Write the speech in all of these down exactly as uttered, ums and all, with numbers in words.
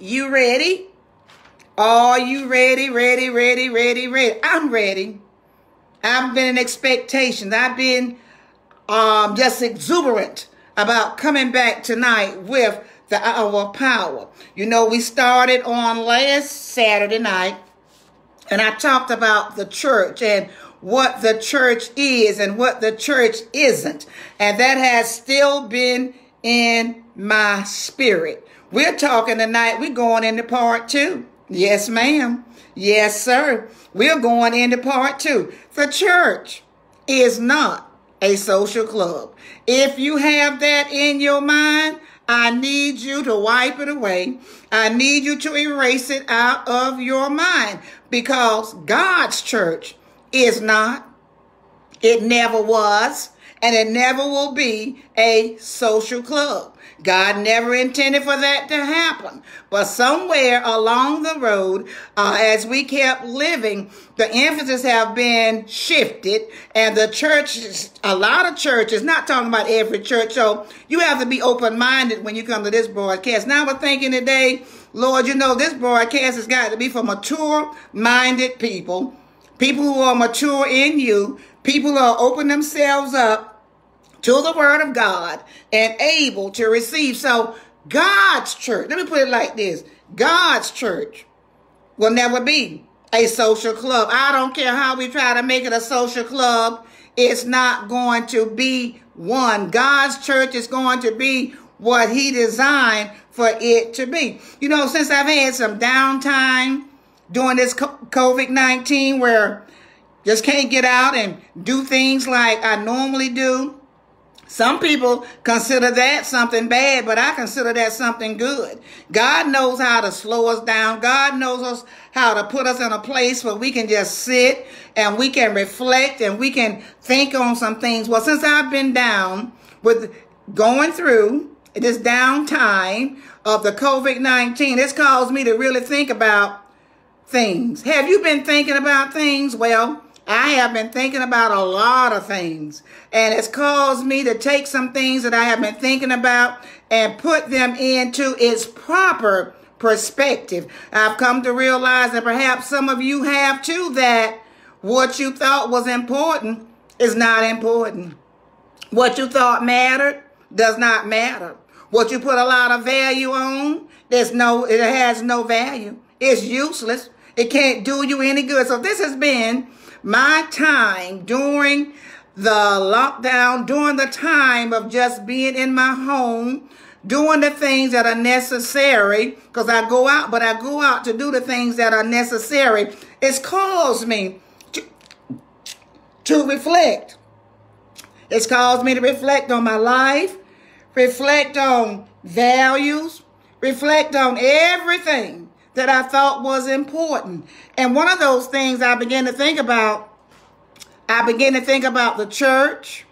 You ready? Are you ready? Ready, ready, ready, ready. I'm ready. I've been in expectations. I've been um, just exuberant about coming back tonight with the Hour of Power. You know, we started on last Saturday night, and I talked about the church and what the church is and what the church isn't. And that has still been in my spirit. We're talking tonight. We're going into part two. Yes, ma'am. Yes, sir. We're going into part two. The church is not a social club. If you have that in your mind, I need you to wipe it away. I need you to erase it out of your mind, because God's church is not, it never was, and it never will be a social club. God never intended for that to happen. But somewhere along the road, uh, as we kept living, the emphasis have been shifted, and the churches, a lot of churches, not talking about every church, so you have to be open-minded when you come to this broadcast. Now we're thinking today, Lord, you know, this broadcast has got to be for mature-minded people, people who are mature in you, people who are open themselves up to the word of God and able to receive. So God's church, let me put it like this, God's church will never be a social club. I don't care how we try to make it a social club. It's not going to be one. God's church is going to be what he designed for it to be. You know, since I've had some downtime during this COVID nineteen, where just can't get out and do things like I normally do, some people consider that something bad, but I consider that something good. God knows how to slow us down. God knows us how to put us in a place where we can just sit and we can reflect and we can think on some things. Well, since I've been down with going through this downtime of the COVID nineteen, it's caused me to really think about things. Have you been thinking about things? Well, I have been thinking about a lot of things, and it's caused me to take some things that I have been thinking about and put them into its proper perspective. I've come to realize, and perhaps some of you have too, that what you thought was important is not important. What you thought mattered does not matter. What you put a lot of value on, there's no, it has no value. It's useless. It can't do you any good. So this has been my time during the lockdown, during the time of just being in my home, doing the things that are necessary, because I go out, but I go out to do the things that are necessary. It's caused me to, to reflect. It's caused me to reflect on my life, reflect on values, reflect on everything that I thought was important. And one of those things I began to think about, I began to think about the church,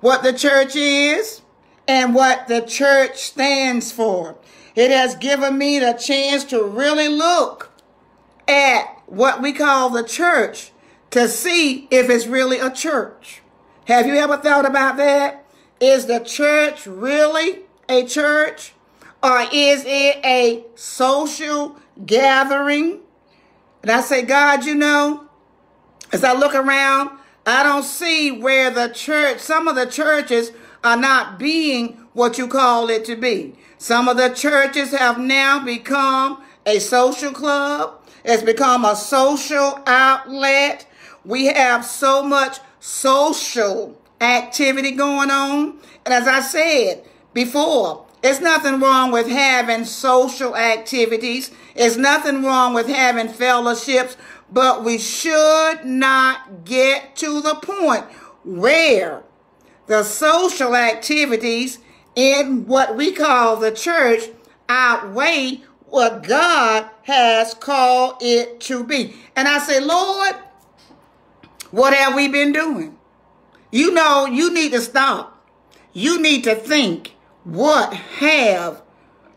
what the church is, and what the church stands for. It has given me the chance to really look at what we call the church to see if it's really a church. Have you ever thought about that? Is the church really a church? Or is it a social gathering? And I say, God, you know, as I look around, I don't see where the church, some of the churches are not being what you call it to be. Some of the churches have now become a social club. It's become a social outlet. We have so much social activity going on. And as I said before, there's nothing wrong with having social activities. There's nothing wrong with having fellowships, but we should not get to the point where the social activities in what we call the church outweigh what God has called it to be. And I say, Lord, what have we been doing? You know, you need to stop. You need to think. What have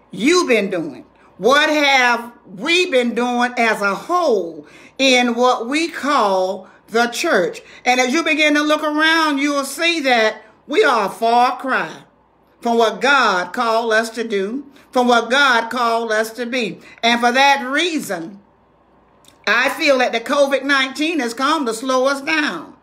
you been doing? What have we been doing as a whole in what we call the church? And as you begin to look around, you will see that we are a far cry from what God called us to do, from what God called us to be. And for that reason, I feel that the COVID nineteen has come to slow us down,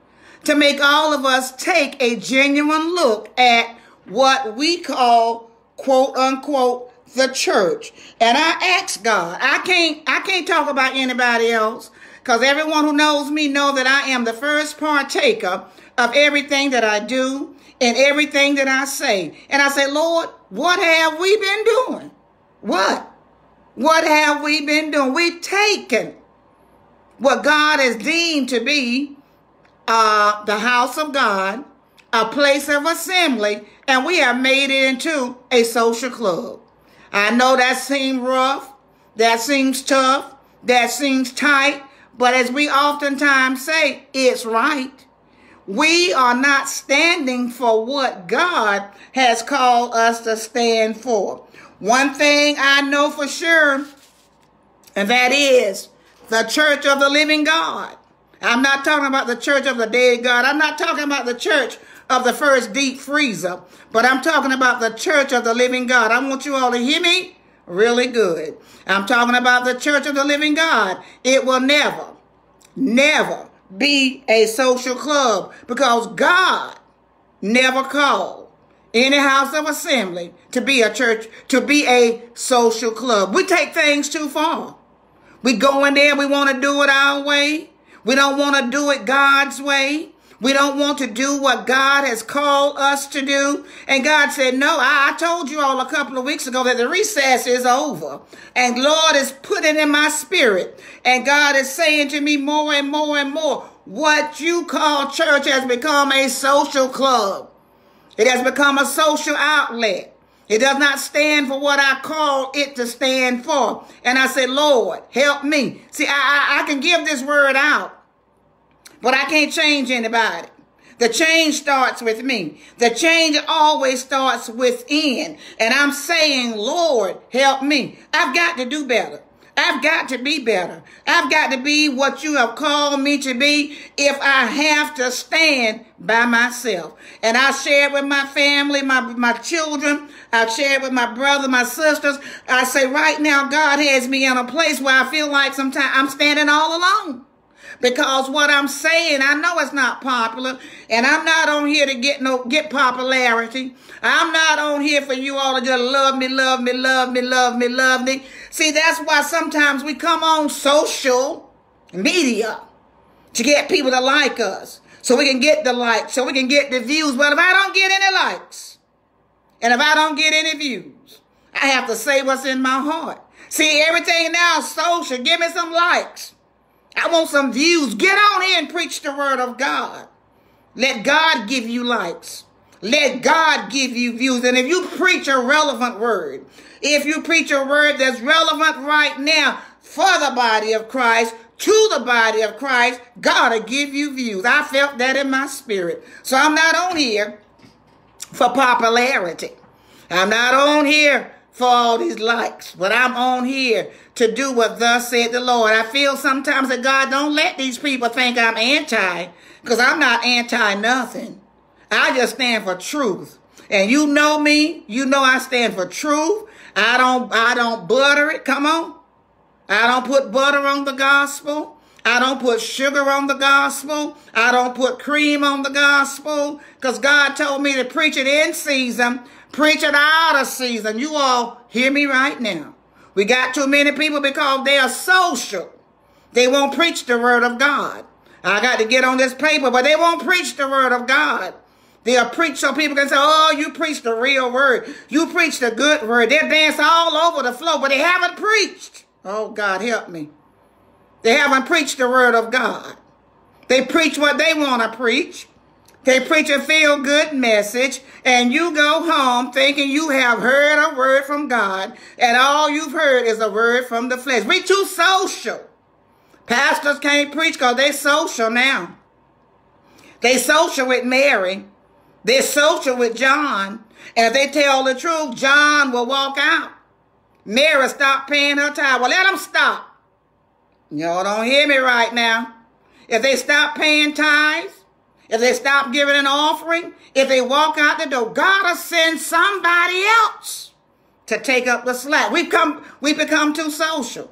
to make all of us take a genuine look at what we call, quote unquote, the church. And I ask God, I can't, I can't talk about anybody else, because everyone who knows me know that I am the first partaker of everything that I do and everything that I say. And I say, Lord, what have we been doing? What? What have we been doing? We've taken what God has deemed to be uh, the house of God, a place of assembly, and we have made it into a social club. I know that seems rough, that seems tough, that seems tight, but as we oftentimes say, it's right. We are not standing for what God has called us to stand for. One thing I know for sure, and that is the church of the living God. I'm not talking about the church of the dead God. I'm not talking about the church of the first deep freezer, but I'm talking about the church of the living God. I want you all to hear me really good. I'm talking about the church of the living God. It will never, never be a social club, because God never called any house of assembly to be a church, to be a social club. We take things too far. We go in there, we want to do it our way. We don't want to do it God's way. We don't want to do what God has called us to do. And God said, no, I, I told you all a couple of weeks ago that the recess is over. And Lord is putting in my spirit. And God is saying to me more and more and more, what you call church has become a social club. It has become a social outlet. It does not stand for what I call it to stand for. And I say, Lord, help me. See, I, I, I can give this word out, but I can't change anybody. The change starts with me. The change always starts within. And I'm saying, Lord, help me. I've got to do better. I've got to be better. I've got to be what you have called me to be if I have to stand by myself. And I share with my family, my, my children. I share with my brother, my sisters. I say right now, God has me in a place where I feel like sometimes I'm standing all alone. Because what I'm saying, I know it's not popular, and I'm not on here to get no get popularity. I'm not on here for you all to just love me, love me, love me, love me, love me. See, that's why sometimes we come on social media to get people to like us, so we can get the likes, so we can get the views. But if I don't get any likes, and if I don't get any views, I have to say what's in my heart. See, everything now is social. Give me some likes. I want some views. Get on in and preach the word of God. Let God give you likes. Let God give you views. And if you preach a relevant word, if you preach a word that's relevant right now for the body of Christ, to the body of Christ, God will give you views. I felt that in my spirit. So I'm not on here for popularity. I'm not on here for all these likes, but I'm on here to do what thus said the Lord. I feel sometimes that God don't let these people think I'm anti, because I'm not anti nothing. I just stand for truth. And you know me, you know I stand for truth. I don't, I don't butter it, come on. I don't put butter on the gospel. I don't put sugar on the gospel. I don't put cream on the gospel, because God told me to preach it in season, preach it out of season. You all hear me right now. We got too many people, because they are social, they won't preach the word of God. I got to get on this paper, but they won't preach the word of God. They'll preach so people can say, oh, you preach the real word. You preach the good word. They'll dance all over the floor, but they haven't preached. Oh, God, help me. They haven't preached the word of God. They preach what they want to preach. They preach a feel-good message, and you go home thinking you have heard a word from God, and all you've heard is a word from the flesh. We too social. Pastors can't preach because they're social now. They social with Mary. They're social with John. And if they tell the truth, John will walk out. Mary stopped paying her tithe. Well, let them stop. Y'all don't hear me right now. If they stop paying tithes, if they stop giving an offering, if they walk out the door, God will send somebody else to take up the slack. We've come, we've become too social.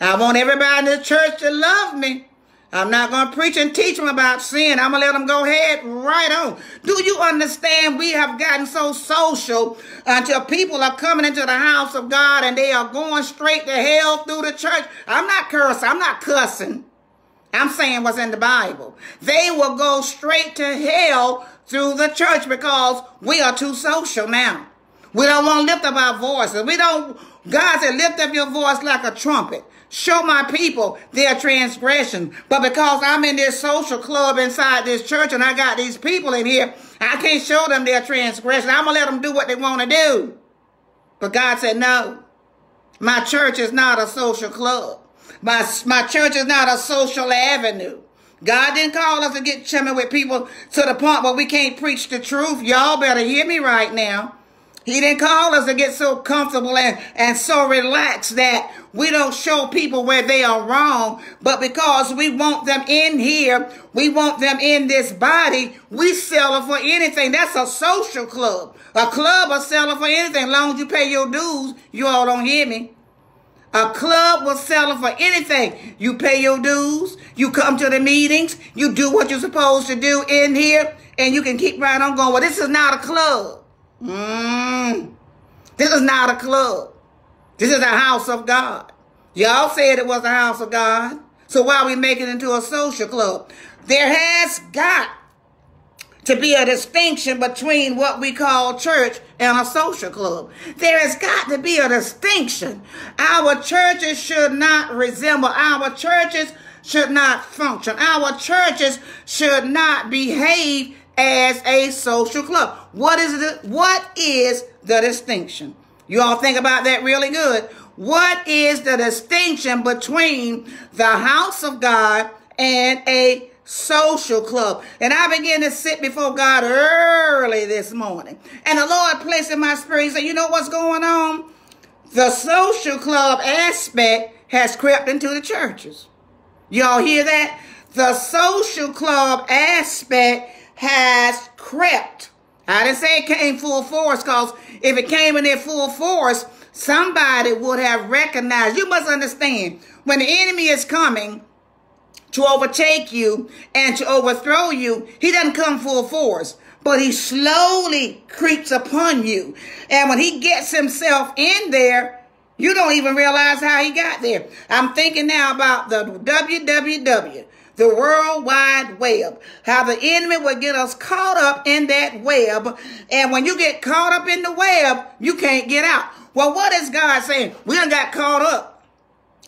I want everybody in the church to love me. I'm not going to preach and teach them about sin. I'm going to let them go ahead right on. Do you understand we have gotten so social until people are coming into the house of God and they are going straight to hell through the church? I'm not cursing. I'm not cussing. I'm saying what's in the Bible. They will go straight to hell through the church because we are too social now. We don't want to lift up our voices. We don't. God said, lift up your voice like a trumpet. Show my people their transgression. But because I'm in this social club inside this church and I got these people in here, I can't show them their transgression. I'm going to let them do what they want to do. But God said, no, my church is not a social club. My, my church is not a social avenue. God didn't call us to get chummy with people to the point where we can't preach the truth. Y'all better hear me right now. He didn't call us to get so comfortable and, and so relaxed that we don't show people where they are wrong. But because we want them in here, we want them in this body, we sell them for anything. That's a social club. A club will sell them for anything. As long as you pay your dues, you all don't hear me. A club will sell them for anything. You pay your dues, you come to the meetings, you do what you're supposed to do in here, and you can keep right on going. Well, this is not a club. Mm. This is not a club. This is a house of God. Y'all said it was a house of God. So why are we making it into a social club? There has got to be a distinction between what we call church and a social club. There has got to be a distinction. Our churches should not resemble. Our churches should not function. Our churches should not behave as a social club. What is the, what is the distinction? You all think about that really good. What is the distinction between the house of God and a social club? And I began to sit before God early this morning. And the Lord placed in my spirit, he said, you know what's going on? The social club aspect has crept into the churches. Y'all hear that? The social club aspect has crept. I didn't say it came full force, because if it came in there full force, somebody would have recognized. You must understand, when the enemy is coming to overtake you and to overthrow you, he doesn't come full force, but he slowly creeps upon you. And when he gets himself in there, you don't even realize how he got there. I'm thinking now about the W W W. The World Wide Web, how the enemy will get us caught up in that web. And when you get caught up in the web, you can't get out. Well, what is God saying? We done got caught up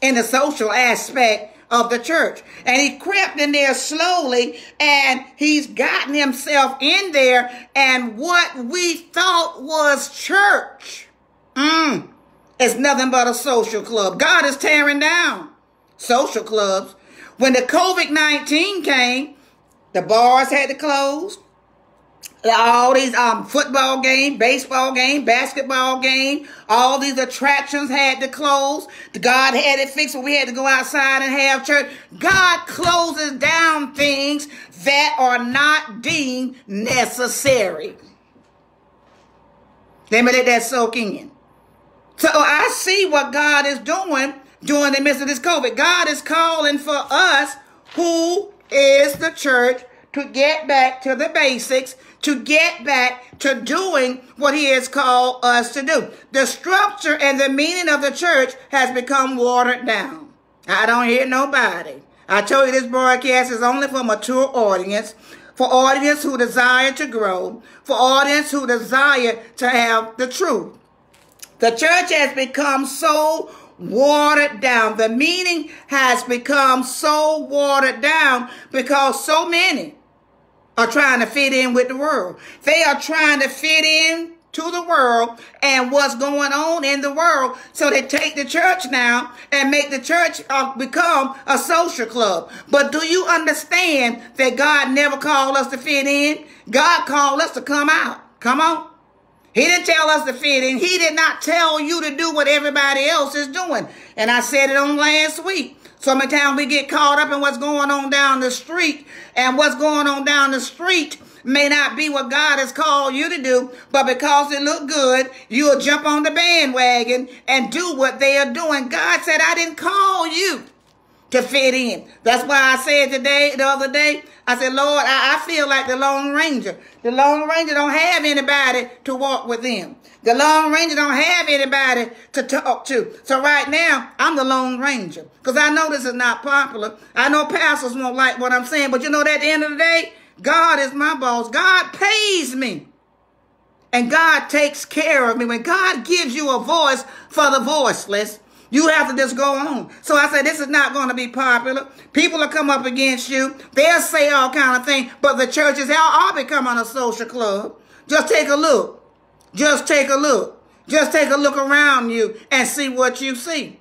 in the social aspect of the church. And he crept in there slowly, and he's gotten himself in there. And what we thought was church, mm, it's nothing but a social club. God is tearing down social clubs. When the COVID nineteen came, the bars had to close. All these um, football game, baseball game, basketball game, all these attractions had to close. God had it fixed, but we had to go outside and have church. God closes down things that are not deemed necessary. Let me let that soak in. So I see what God is doing during the midst of this COVID. God is calling for us, who is the church, to get back to the basics, to get back to doing what he has called us to do. The structure and the meaning of the church has become watered down. I don't hear nobody. I told you this broadcast is only for a mature audience, for audience who desire to grow, for audience who desire to have the truth. The church has become so watered down. The meaning has become so watered down because so many are trying to fit in with the world. They are trying to fit in to the world and what's going on in the world. So they take the church now and make the church become a social club. But do you understand that God never called us to fit in? God called us to come out. Come on. He didn't tell us to fit in. He did not tell you to do what everybody else is doing. And I said it on last week. Sometimes we get caught up in what's going on down the street, and what's going on down the street may not be what God has called you to do, but because it looked good, you'll jump on the bandwagon and do what they are doing. God said, I didn't call you to fit in. That's why I said today, the other day, I said, Lord, I, I feel like the Lone Ranger. The Lone Ranger don't have anybody to walk with him. The Lone Ranger don't have anybody to talk to. So right now, I'm the Lone Ranger. Because I know this is not popular. I know pastors won't like what I'm saying, but you know, at the end of the day, God is my boss. God pays me. And God takes care of me. When God gives you a voice for the voiceless, you have to just go on. So I said, this is not going to be popular. People will come up against you. They'll say all kind of things. But the churches, they'll all become on a social club. Just take a look. Just take a look. Just take a look around you and see what you see.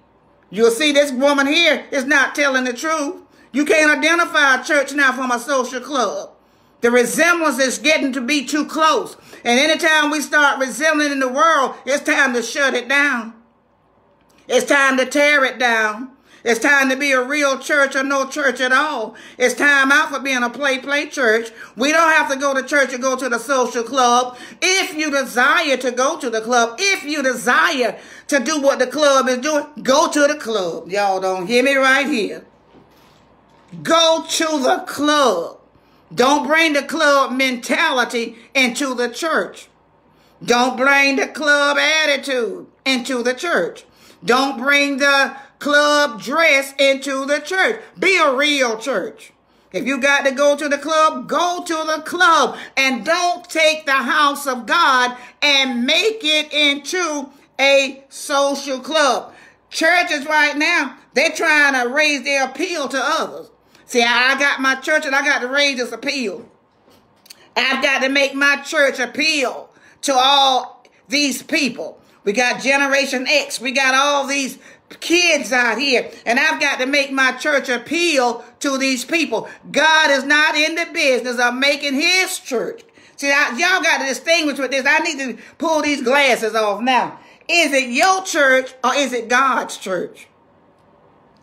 You'll see this woman here is not telling the truth. You can't identify a church now from a social club. The resemblance is getting to be too close. And anytime we start resembling in the world, it's time to shut it down. It's time to tear it down. It's time to be a real church or no church at all. It's time out for being a play-play church. We don't have to go to church or go to the social club. If you desire to go to the club, if you desire to do what the club is doing, go to the club. Y'all don't hear me right here. Go to the club. Don't bring the club mentality into the church. Don't bring the club attitude into the church. Don't bring the club dress into the church. Be a real church. If you got to go to the club, go to the club. And don't take the house of God and make it into a social club. Churches right now, they're trying to raise their appeal to others. See, I got my church and I got to raise this appeal. I've got to make my church appeal to all these people. We got Generation X. We got all these kids out here. And I've got to make my church appeal to these people. God is not in the business of making his church. See, y'all got to distinguish with this. I need to pull these glasses off now. Is it your church or is it God's church?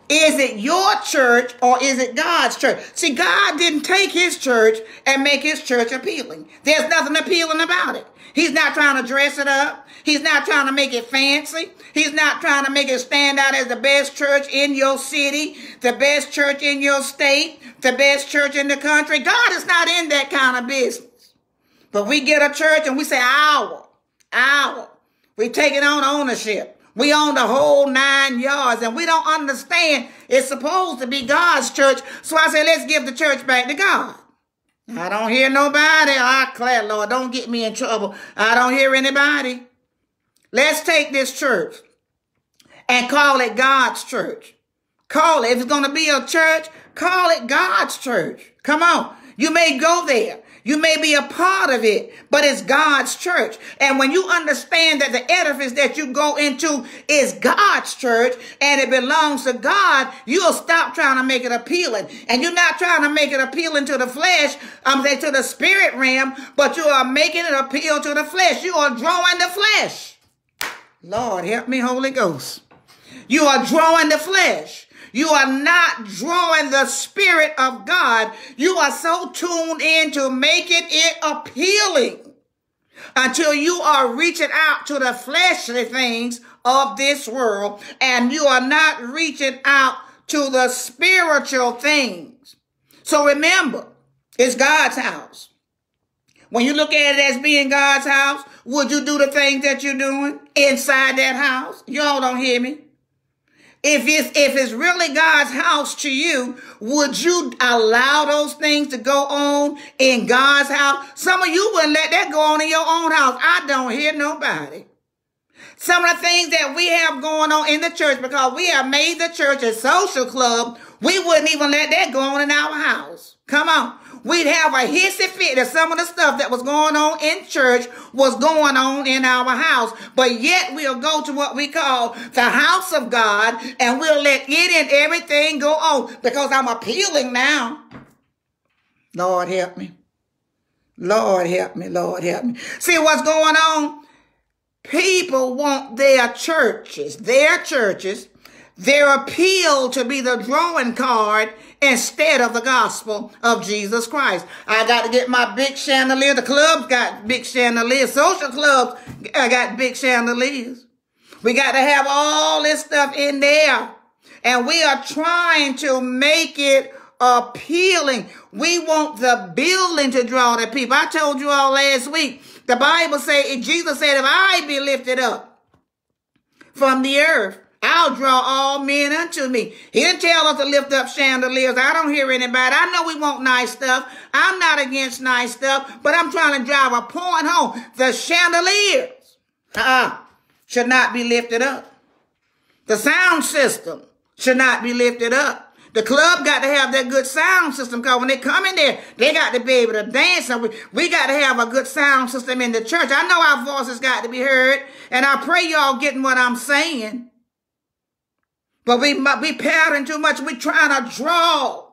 Is it your church or is it God's church? See, God didn't take his church and make his church appealing. There's nothing appealing about it. He's not trying to dress it up. He's not trying to make it fancy. He's not trying to make it stand out as the best church in your city, the best church in your state, the best church in the country. God is not in that kind of business. But we get a church and we say, our, our. We're taking on ownership. We own the whole nine yards, and we don't understand it's supposed to be God's church. So I say, let's give the church back to God. I don't hear nobody. I declare, Lord, don't get me in trouble. I don't hear anybody. Let's take this church and call it God's church. Call it. If it's going to be a church, call it God's church. Come on. You may go there. You may be a part of it, but it's God's church. And when you understand that the edifice that you go into is God's church and it belongs to God, you'll stop trying to make it appealing. And you're not trying to make it appealing to the flesh, um, to the spirit realm, but you are making it appeal to the flesh. You are drawing the flesh. Lord, help me, Holy Ghost. You are drawing the flesh. You are not drawing the Spirit of God. You are so tuned in to making it appealing until you are reaching out to the fleshly things of this world and you are not reaching out to the spiritual things. So remember, it's God's house. When you look at it as being God's house, would you do the things that you're doing inside that house? Y'all don't hear me. If it's, if it's really God's house to you, would you allow those things to go on in God's house? Some of you wouldn't let that go on in your own house. I don't hear nobody. Some of the things that we have going on in the church, because we have made the church a social club, we wouldn't even let that go on in our house. Come on. We'd have a hissy fit that some of the stuff that was going on in church was going on in our house. But yet we'll go to what we call the house of God and we'll let it and everything go on because I'm appealing now. Lord help me. Lord help me. Lord help me. See what's going on? People want their churches, their churches Their appeal to be the drawing card instead of the gospel of Jesus Christ. I got to get my big chandelier. The clubs got big chandeliers. Social clubs got big chandeliers. We got to have all this stuff in there. And we are trying to make it appealing. We want the building to draw the people. I told you all last week, the Bible said, Jesus said, if I be lifted up from the earth, I'll draw all men unto me. He didn't tell us to lift up chandeliers. I don't hear anybody. I know we want nice stuff. I'm not against nice stuff, but I'm trying to drive a point home. The chandeliers uh-uh, should not be lifted up. The sound system should not be lifted up. The club got to have that good sound system, because when they come in there, they got to be able to dance. And we, we got to have a good sound system in the church. I know our voices got to be heard, and I pray y'all getting what I'm saying. But we we pattern too much. We're trying to draw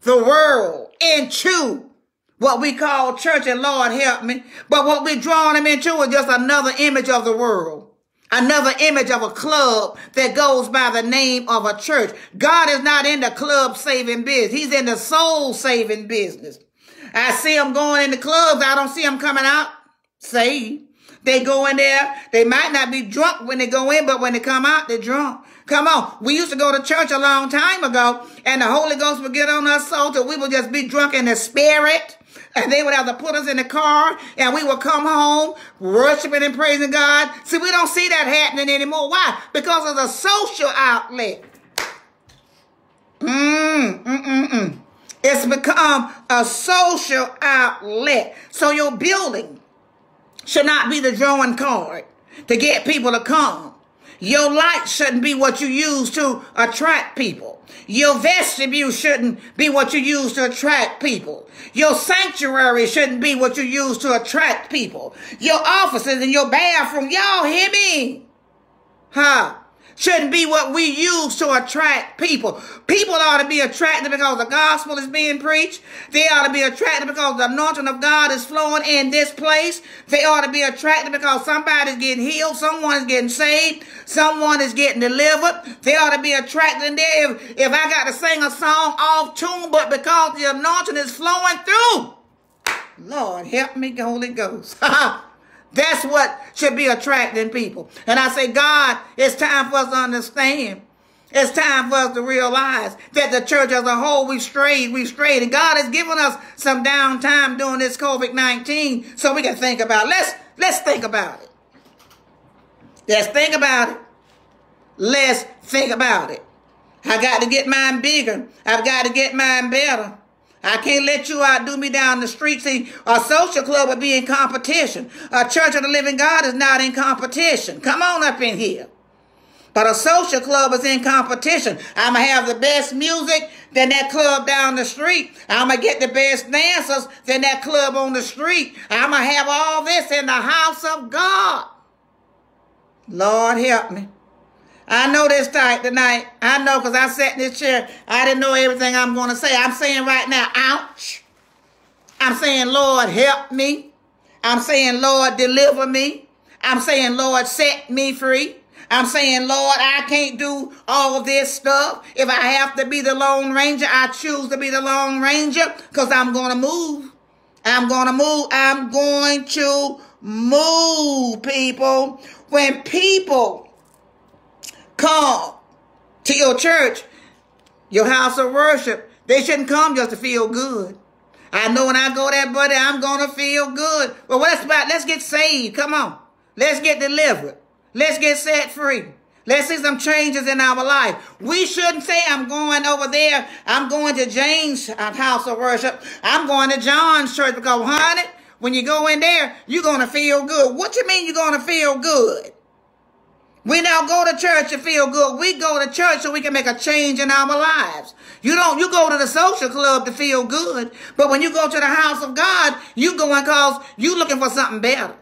the world into what we call church, and Lord help me. But what we're drawing them into is just another image of the world, another image of a club that goes by the name of a church. God is not in the club saving business. He's in the soul saving business. I see them going in the clubs. I don't see them coming out saved. They go in there. They might not be drunk when they go in, but when they come out, they're drunk. Come on. We used to go to church a long time ago, and the Holy Ghost would get on us so that we would just be drunk in the spirit, and they would have to put us in the car, and we would come home worshiping and praising God. See, we don't see that happening anymore. Why? Because of the social outlet. Mm, mm, mm, mm. It's become a social outlet. So your building should not be the drawing card to get people to come. Your light shouldn't be what you use to attract people. Your vestibule shouldn't be what you use to attract people. Your sanctuary shouldn't be what you use to attract people. Your offices and your bathroom, y'all hear me? Huh? Shouldn't be what we use to attract people. People ought to be attracted because the gospel is being preached. They ought to be attracted because the anointing of God is flowing in this place. They ought to be attracted because somebody's getting healed, someone's getting saved, someone is getting delivered. They ought to be attracted in there. If, if I got to sing a song off tune, but because the anointing is flowing through, Lord help me, Holy Ghost. That's what should be attracting people. And I say, God, it's time for us to understand. It's time for us to realize that the church as a whole, we've strayed, we've strayed. And God has given us some downtime during this COVID nineteen so we can think about it. Let's, let's think about it. Let's think about it. Let's think about it. I got to get mine bigger. I've got to get mine better. I can't let you outdo me down the street. See, a social club would be in competition. A church of the living God is not in competition. Come on up in here. But a social club is in competition. I'm going to have the best music than that club down the street. I'm going to get the best dancers than that club on the street. I'm going to have all this in the house of God. Lord help me. I know this tight tonight. I know, because I sat in this chair. I didn't know everything I'm going to say. I'm saying right now, ouch. I'm saying, Lord, help me. I'm saying, Lord, deliver me. I'm saying, Lord, set me free. I'm saying, Lord, I can't do all this stuff. If I have to be the Lone Ranger, I choose to be the Lone Ranger, because I'm going to move. I'm going to move. I'm going to move, people. When people come to your church, your house of worship, they shouldn't come just to feel good. I know when I go there, buddy, I'm going to feel good. Well, let's, let's get saved. Come on. Let's get delivered. Let's get set free. Let's see some changes in our life. We shouldn't say, I'm going over there. I'm going to James' house of worship. I'm going to John's church, because, honey, when you go in there, you're going to feel good. What you mean you're going to feel good? We don't go to church to feel good. We go to church so we can make a change in our lives. You don't, you go to the social club to feel good. But when you go to the house of God, you going because you looking for something better.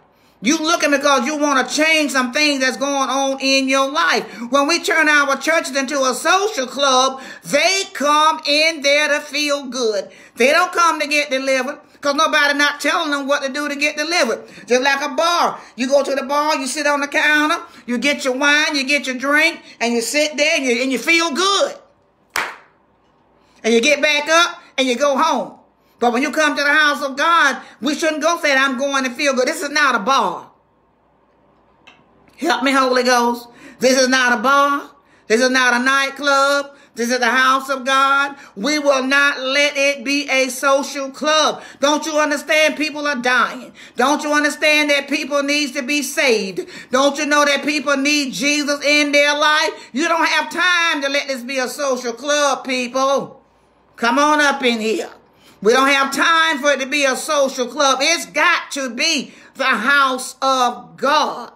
You looking because you want to change some things that's going on in your life. When we turn our churches into a social club, they come in there to feel good. They don't come to get delivered. because nobody not telling them what to do to get delivered. Just like a bar. You go to the bar, you sit on the counter, you get your wine, you get your drink, and you sit there and you, and you feel good. And you get back up and you go home. But when you come to the house of God, we shouldn't go say, I'm going to feel good. This is not a bar. Help me, Holy Ghost. This is not a bar. This is not a nightclub. This is the house of God. We will not let it be a social club. Don't you understand people are dying? Don't you understand that people need to be saved? Don't you know that people need Jesus in their life? You don't have time to let this be a social club, people. Come on up in here. We don't have time for it to be a social club. It's got to be the house of God.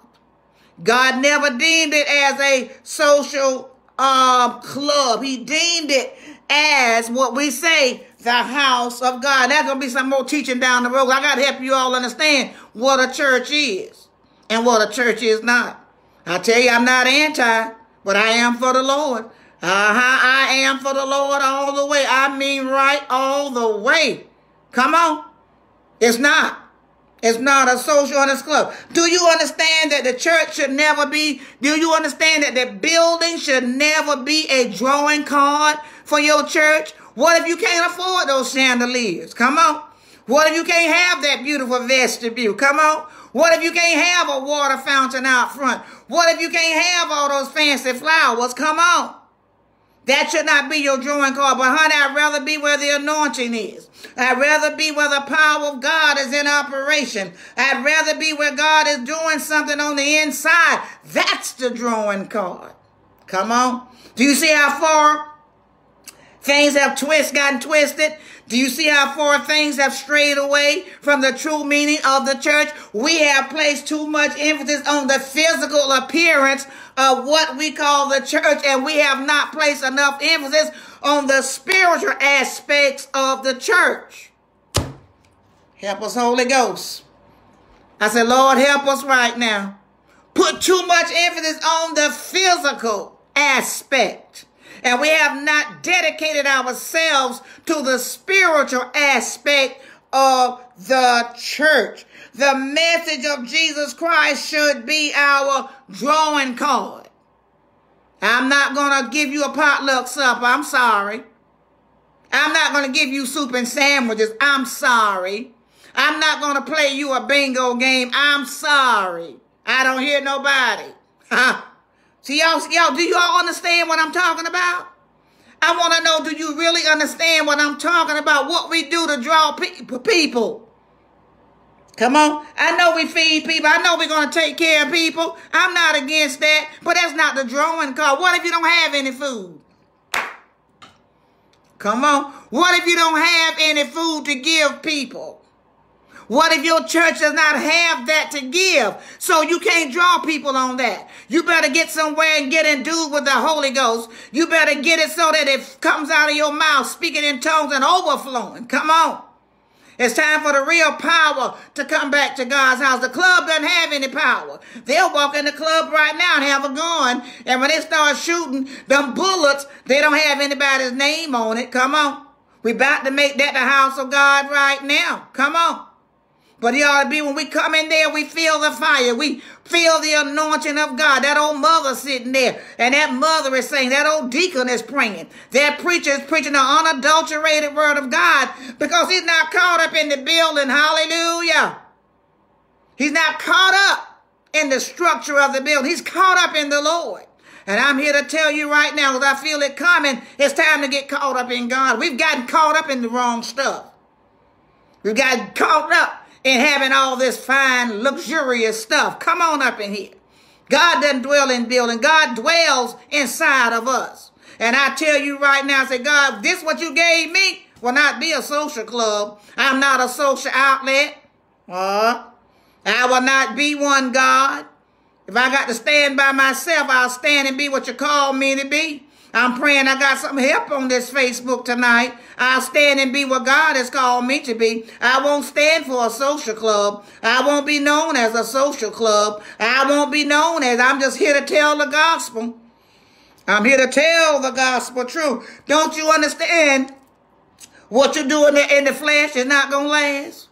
God never deemed it as a social um, club. He deemed it as what we say, the house of God. That's going to be some more teaching down the road. I got to help you all understand what a church is and what a church is not. I tell you, I'm not anti, but I am for the Lord. Uh-huh, I am for the Lord all the way. I mean right all the way. Come on. It's not. It's not a social honest club. Do you understand that the church should never be, do you understand that the building should never be a drawing card for your church? What if you can't afford those chandeliers? Come on. What if you can't have that beautiful vestibule? Come on. What if you can't have a water fountain out front? What if you can't have all those fancy flowers? Come on. That should not be your drawing card. But honey, I'd rather be where the anointing is. I'd rather be where the power of God is in operation. I'd rather be where God is doing something on the inside. That's the drawing card. Come on. Do you see how far things have twist, gotten twisted? Do you see how far things have strayed away from the true meaning of the church? We have placed too much emphasis on the physical appearance of what we call the church, and we have not placed enough emphasis on the spiritual aspects of the church. Help us, Holy Ghost. I said, Lord, help us right now. Put too much emphasis on the physical aspect. And we have not dedicated ourselves to the spiritual aspect of the church. The message of Jesus Christ should be our drawing card. I'm not going to give you a potluck supper. I'm sorry. I'm not going to give you soup and sandwiches. I'm sorry. I'm not going to play you a bingo game. I'm sorry. I don't hear nobody. Huh? See, y'all, y'all, do y'all understand what I'm talking about? I want to know, do you really understand what I'm talking about? What we do to draw pe- people. Come on. I know we feed people. I know we're going to take care of people. I'm not against that, but that's not the drawing card. What if you don't have any food? Come on. What if you don't have any food to give people? What if your church does not have that to give? So you can't draw people on that. You better get somewhere and get endued with the Holy Ghost. You better get it so that it comes out of your mouth, speaking in tongues and overflowing. Come on. It's time for the real power to come back to God's house. The club doesn't have any power. They'll walk in the club right now and have a gun. And when they start shooting them bullets, they don't have anybody's name on it. Come on. We're about to make that the house of God right now. Come on. But it ought to be when we come in there, we feel the fire. We feel the anointing of God. That old mother sitting there, and that mother is saying, that old deacon is praying. That preacher is preaching the unadulterated word of God because he's not caught up in the building. Hallelujah. He's not caught up in the structure of the building. He's caught up in the Lord. And I'm here to tell you right now, because I feel it coming, it's time to get caught up in God. We've gotten caught up in the wrong stuff. We've gotten caught up and having all this fine, luxurious stuff. Come on up in here. God doesn't dwell in building. God dwells inside of us. And I tell you right now, I say, God, this what you gave me will not be a social club. I'm not a social outlet. Uh, I will not be one, God. If I got to stand by myself, I'll stand and be what you call me to be. I'm praying I got some help on this Facebook tonight. I'll stand and be what God has called me to be. I won't stand for a social club. I won't be known as a social club. I won't be known as, I'm just here to tell the gospel. I'm here to tell the gospel truth. Don't you understand? What you do in the, in the flesh is not going to last.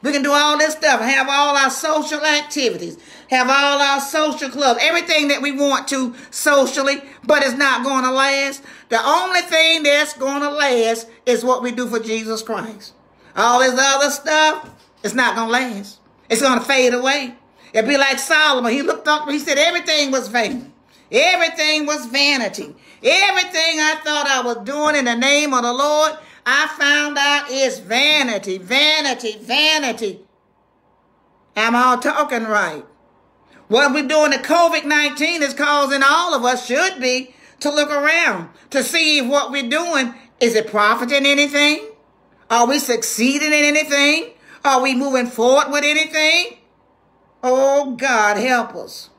We can do all this stuff, have all our social activities, have all our social clubs, everything that we want to socially, but it's not going to last. The only thing that's going to last is what we do for Jesus Christ. All this other stuff, it's not going to last. It's going to fade away. It'll be like Solomon. He looked up, he said everything was vain. Everything was vanity. Everything I thought I was doing in the name of the Lord, I found out is vanity, vanity, vanity. Am I talking right? What we're doing to COVID nineteen is causing all of us, should be, to look around to see if what we're doing, is it profiting anything? Are we succeeding in anything? Are we moving forward with anything? Oh, God, help us.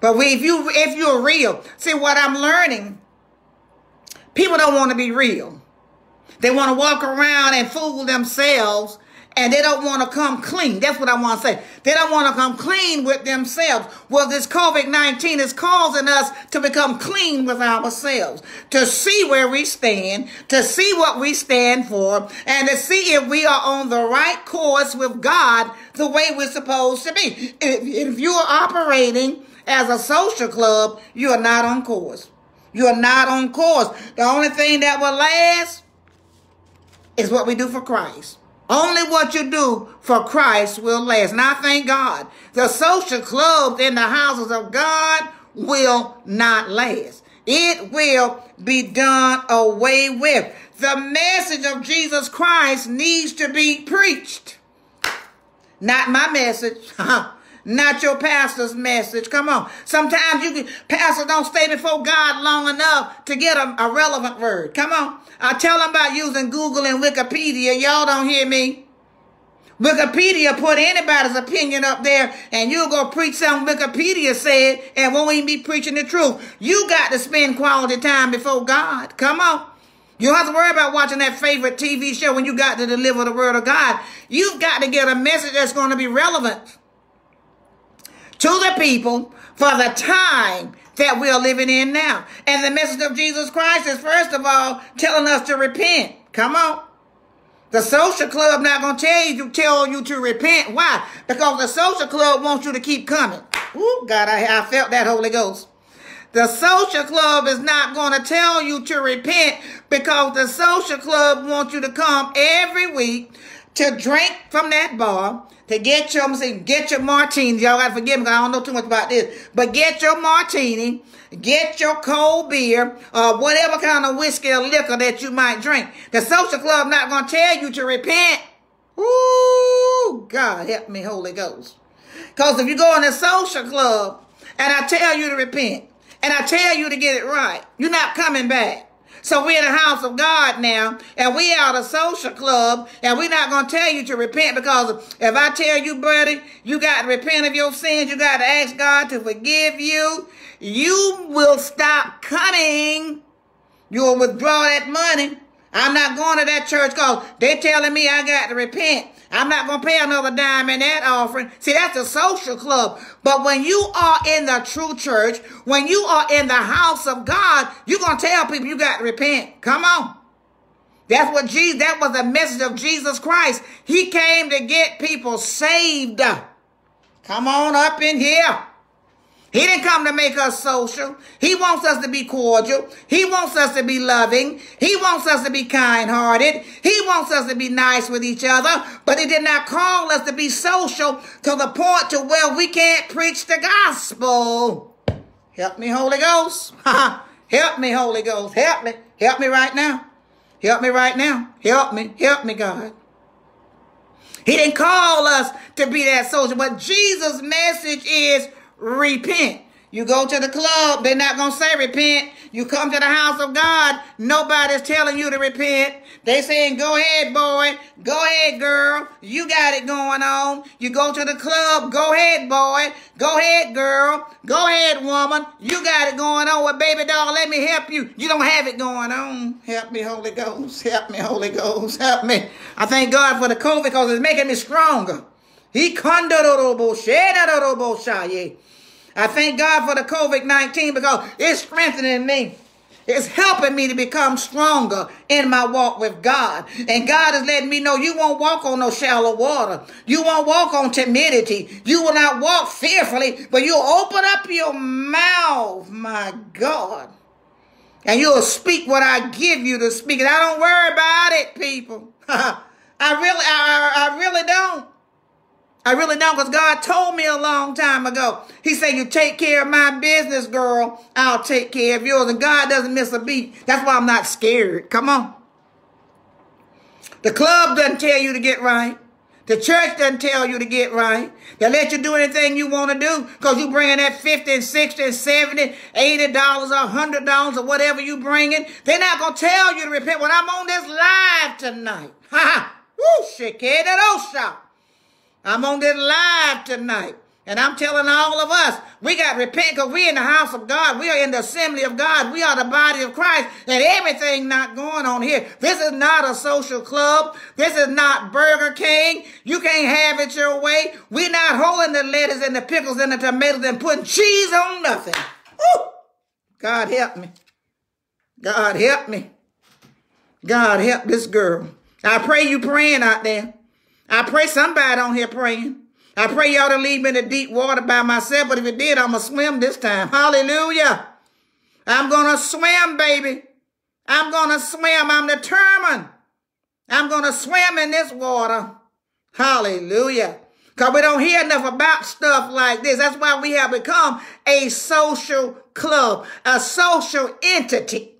But we, if, you, if you're real, see what I'm learning, people don't want to be real. They want to walk around and fool themselves, and they don't want to come clean. That's what I want to say. They don't want to come clean with themselves. Well, this COVID nineteen is causing us to become clean with ourselves, to see where we stand, to see what we stand for, and to see if we are on the right course with God the way we're supposed to be. If, if you are operating as a social club, you are not on course. You are not on course. The only thing that will last is what we do for Christ. Only what you do for Christ will last. And I thank God, the social clubs in the houses of God will not last. It will be done away with. The message of Jesus Christ needs to be preached. Not my message. Not your pastor's message. Come on. Sometimes you can, pastors don't stay before God long enough to get a, a relevant word. Come on. I tell them about using Google and Wikipedia. Y'all don't hear me. Wikipedia put anybody's opinion up there, and you'll go preach something Wikipedia said and won't even be preaching the truth. You got to spend quality time before God. Come on. You don't have to worry about watching that favorite T V show when you got to deliver the word of God. You've got to get a message that's going to be relevant to the people for the time that we are living in now. And the message of Jesus Christ is, first of all, telling us to repent. Come on. The social club not going to tell you, tell you to repent. Why? Because the social club wants you to keep coming. Ooh, God, I, I felt that Holy Ghost. The social club is not going to tell you to repent because the social club wants you to come every week to drink from that bar, to get your, get your martini. Y'all got to forgive me because I don't know too much about this. But get your martini, get your cold beer, or whatever kind of whiskey or liquor that you might drink. The social club not going to tell you to repent. Ooh, God help me, Holy Ghost. Because if you go in the social club and I tell you to repent, and I tell you to get it right, you're not coming back. So we're in the house of God now, and we are the social club, and we're not going to tell you to repent, because if I tell you, buddy, you got to repent of your sins, you got to ask God to forgive you, you will stop coming. You will withdraw that money. I'm not going to that church because they're telling me I got to repent. I'm not going to pay another dime in that offering. See, that's a social club. But when you are in the true church, when you are in the house of God, you're going to tell people you got to repent. Come on. That's what Jesus, that was the message of Jesus Christ. He came to get people saved. Come on up in here. He didn't come to make us social. He wants us to be cordial. He wants us to be loving. He wants us to be kind-hearted. He wants us to be nice with each other. But he did not call us to be social to the point to where we can't preach the gospel. Help me, Holy Ghost. Help me, Holy Ghost. Help me. Help me right now. Help me right now. Help me. Help me, God. He didn't call us to be that social. But Jesus' message is repent. You go to the club, they're not going to say repent. You come to the house of God, nobody's telling you to repent. They saying, go ahead, boy. Go ahead, girl. You got it going on. You go to the club, go ahead, boy. Go ahead, girl. Go ahead, woman. You got it going on. Well, baby doll, let me help you. You don't have it going on. Help me, Holy Ghost. Help me, Holy Ghost. Help me. I thank God for the COVID because it's making me stronger. He I thank God for the COVID nineteen because it's strengthening me. It's helping me to become stronger in my walk with God. And God is letting me know you won't walk on no shallow water. You won't walk on timidity. You will not walk fearfully, but you'll open up your mouth, my God. And you'll speak what I give you to speak. And I don't worry about it, people. I really, I, I really don't. I really don't, because God told me a long time ago. He said, you take care of my business, girl. I'll take care of yours. And God doesn't miss a beat. That's why I'm not scared. Come on. The club doesn't tell you to get right. The church doesn't tell you to get right. They let you do anything you want to do because you bringing that fifty, sixty, seventy, eighty dollars, a hundred dollars or whatever you bringing. They're not going to tell you to repent. When I'm on this live tonight, ha ha, woo, shit, kid, that old shop. I'm on this live tonight, and I'm telling all of us, we got to repent because we're in the house of God. We are in the assembly of God. We are the body of Christ, and everything not going on here. This is not a social club. This is not Burger King. You can't have it your way. We're not holding the lettuce and the pickles and the tomatoes and putting cheese on nothing. Ooh. God help me. God help me. God help this girl. I pray you praying out there. I pray somebody on here praying. I pray y'all didn't leave me in the deep water by myself, but if it did, I'm going to swim this time. Hallelujah. I'm going to swim, baby. I'm going to swim. I'm determined. I'm going to swim in this water. Hallelujah. Because we don't hear enough about stuff like this. That's why we have become a social club, a social entity.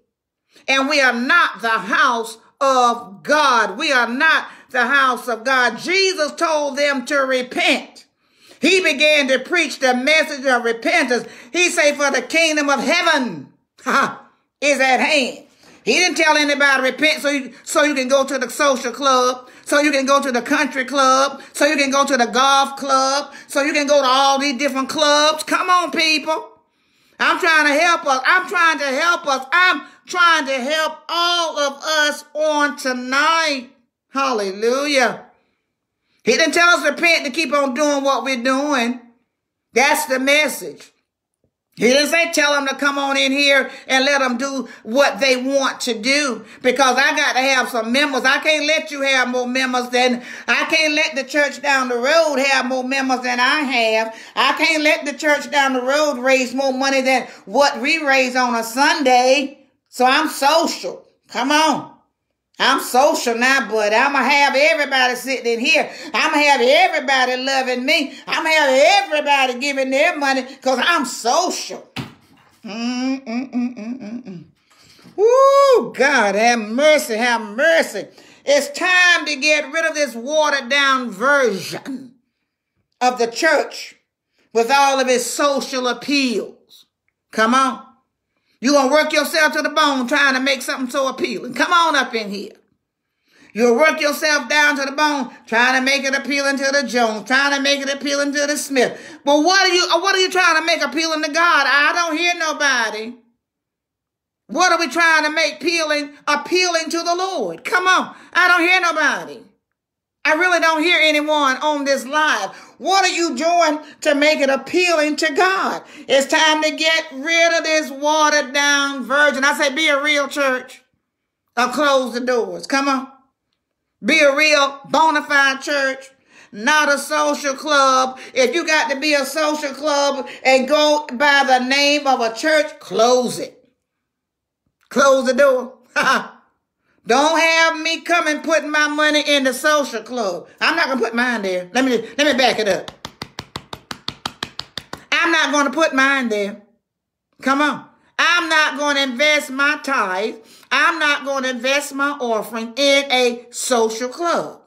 And we are not the house of God. We are not the house of God. Jesus told them to repent. He began to preach the message of repentance. He said, for the kingdom of heaven ha, is at hand. He didn't tell anybody to repent so you, so you can go to the social club, so you can go to the country club, so you can go to the golf club, so you can go to all these different clubs. Come on, people. I'm trying to help us. I'm trying to help us. I'm trying to help all of us on tonight. Hallelujah. He didn't tell us to repent to keep on doing what we're doing. That's the message. He didn't say tell them to come on in here and let them do what they want to do, because I got to have some members. I can't let you have more members than, I can't let the church down the road have more members than I have. I can't let the church down the road raise more money than what we raise on a Sunday. So I'm social. Come on. I'm social now, but I'm going to have everybody sitting in here. I'm going to have everybody loving me. I'm going to have everybody giving their money because I'm social. Mm, mm, mm, mm, mm, mm. Woo, God, have mercy, have mercy. It's time to get rid of this watered-down version of the church with all of its social appeals. Come on. You're going to work yourself to the bone trying to make something so appealing. Come on up in here. You'll work yourself down to the bone trying to make it appealing to the Jones, trying to make it appealing to the Smith. But what are you, what are you trying to make appealing to God? I don't hear nobody. What are we trying to make appealing, appealing to the Lord? Come on. I don't hear nobody. I really don't hear anyone on this live. What are you doing to make it appealing to God? It's time to get rid of this watered down virgin. I say be a real church or close the doors. Come on. Be a real bona fide church, not a social club. If you got to be a social club and go by the name of a church, close it. Close the door. Ha. Don't have me come and put my money in the social club. I'm not going to put mine there. Let me, let me back it up. I'm not going to put mine there. Come on. I'm not going to invest my tithe. I'm not going to invest my offering in a social club.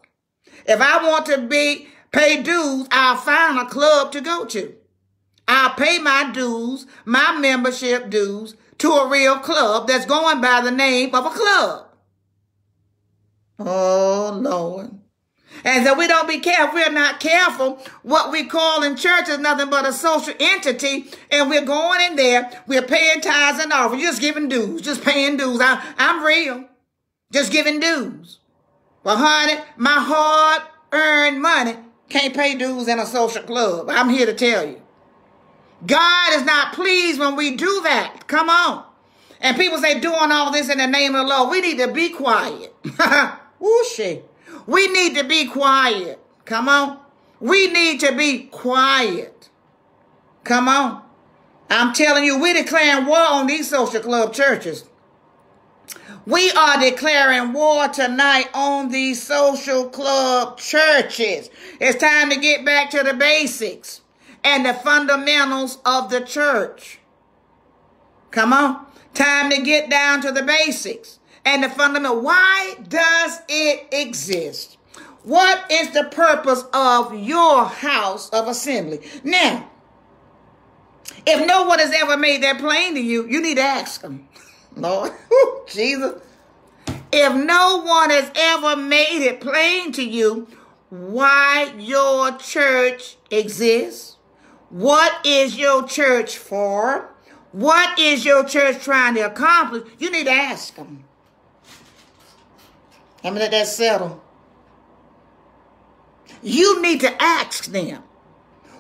If I want to be pay dues, I'll find a club to go to. I'll pay my dues, my membership dues, to a real club that's going by the name of a club. Oh, Lord. And so we don't be careful. We're not careful. What we call in church is nothing but a social entity. And we're going in there. We're paying tithes and offerings. Just giving dues. Just paying dues. I, I'm real. Just giving dues. Well, honey, my hard-earned money can't pay dues in a social club. I'm here to tell you. God is not pleased when we do that. Come on. And people say, doing all this in the name of the Lord. We need to be quiet. Ooh, shit. We need to be quiet. Come on. We need to be quiet. Come on. I'm telling you, we're declaring war on these social club churches. We are declaring war tonight on these social club churches. It's time to get back to the basics and the fundamentals of the church. Come on. Time to get down to the basics and the fundamental. Why does it exist? What is the purpose of your house of assembly? Now, if no one has ever made that plain to you, you need to ask them. Lord, Jesus. If no one has ever made it plain to you why your church exists, what is your church for, what is your church trying to accomplish, you need to ask them. I'm going to let that settle. You need to ask them.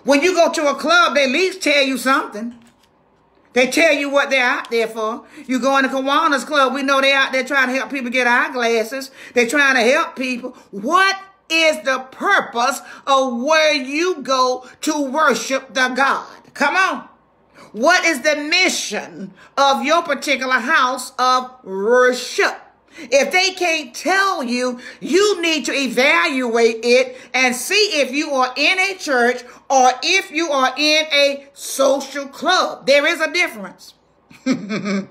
When you go to a club, they at least tell you something. They tell you what they're out there for. You go in the Kiwanis Club, we know they're out there trying to help people get eyeglasses. They're trying to help people. What is the purpose of where you go to worship the God? Come on. What is the mission of your particular house of worship? If they can't tell you, you need to evaluate it and see if you are in a church or if you are in a social club. There is a difference. Woo!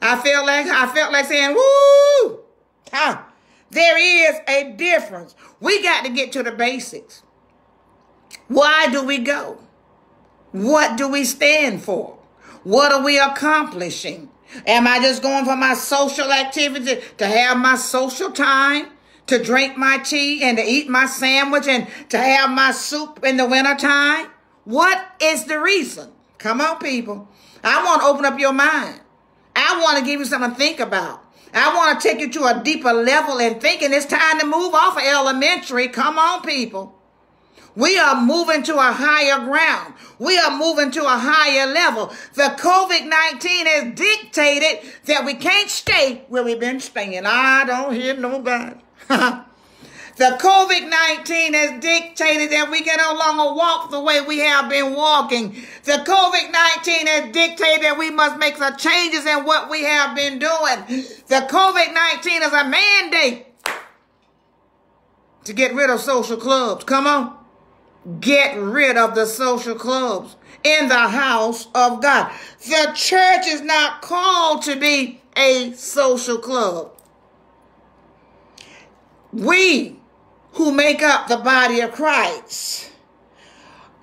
I felt like I felt like saying, woo! Ah, there is a difference. We got to get to the basics. Why do we go? What do we stand for? What are we accomplishing? Am I just going for my social activity, to have my social time, to drink my tea and to eat my sandwich and to have my soup in the wintertime? What is the reason? Come on, people. I want to open up your mind. I want to give you something to think about. I want to take you to a deeper level and thinking. It's time to move off of elementary. Come on, people. We are moving to a higher ground. We are moving to a higher level. The COVID nineteen has dictated that we can't stay where we've been staying. I don't hear nobody. The COVID nineteen has dictated that we can no longer walk the way we have been walking. The COVID nineteen has dictated that we must make some changes in what we have been doing. The COVID nineteen is a mandate to get rid of social clubs. Come on. Get rid of the social clubs in the house of God. The church is not called to be a social club. We who make up the body of Christ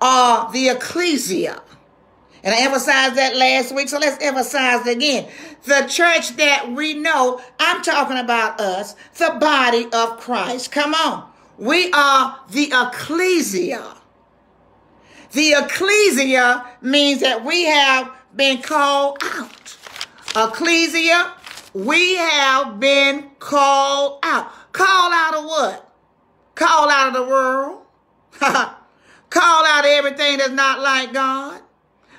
are the ecclesia. And I emphasized that last week, so let's emphasize it again. The church that we know, I'm talking about us, the body of Christ. Come on. We are the ecclesia. The ecclesia means that we have been called out. Ecclesia, we have been called out. Call out of what? Call out of the world. Call out of everything that's not like God.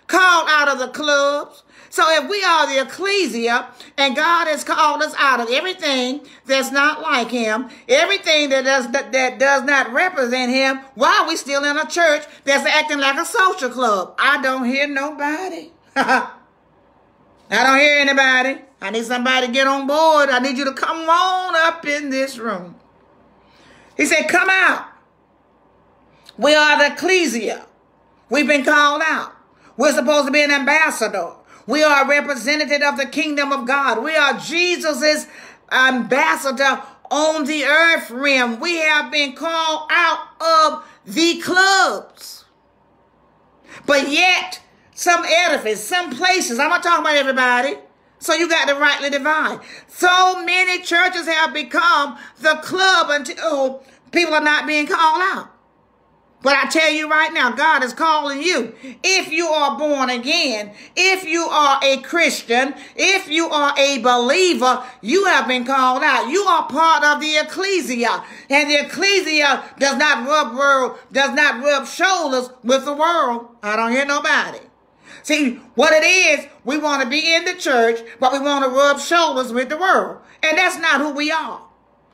Call out of the clubs. So if we are the ecclesia and God has called us out of everything that's not like him, everything that does, that, that does not represent him, why are we still in a church that's acting like a social club? I don't hear nobody. I don't hear anybody. I need somebody to get on board. I need you to come on up in this room. He said, come out. We are the ecclesia. We've been called out. We're supposed to be an ambassador. We are a representative of the kingdom of God. We are Jesus' ambassador on the earth realm. We have been called out of the clubs. But yet, some edifices, some places, I'm not talking about everybody, so you got to rightly divide. So many churches have become the club until people are not being called out. But I tell you right now, God is calling you. If you are born again, if you are a Christian, if you are a believer, you have been called out. You are part of the ecclesia. And the ecclesia does not rub world, does not rub shoulders with the world. I don't hear nobody. See, what it is, we want to be in the church, but we want to rub shoulders with the world. And that's not who we are.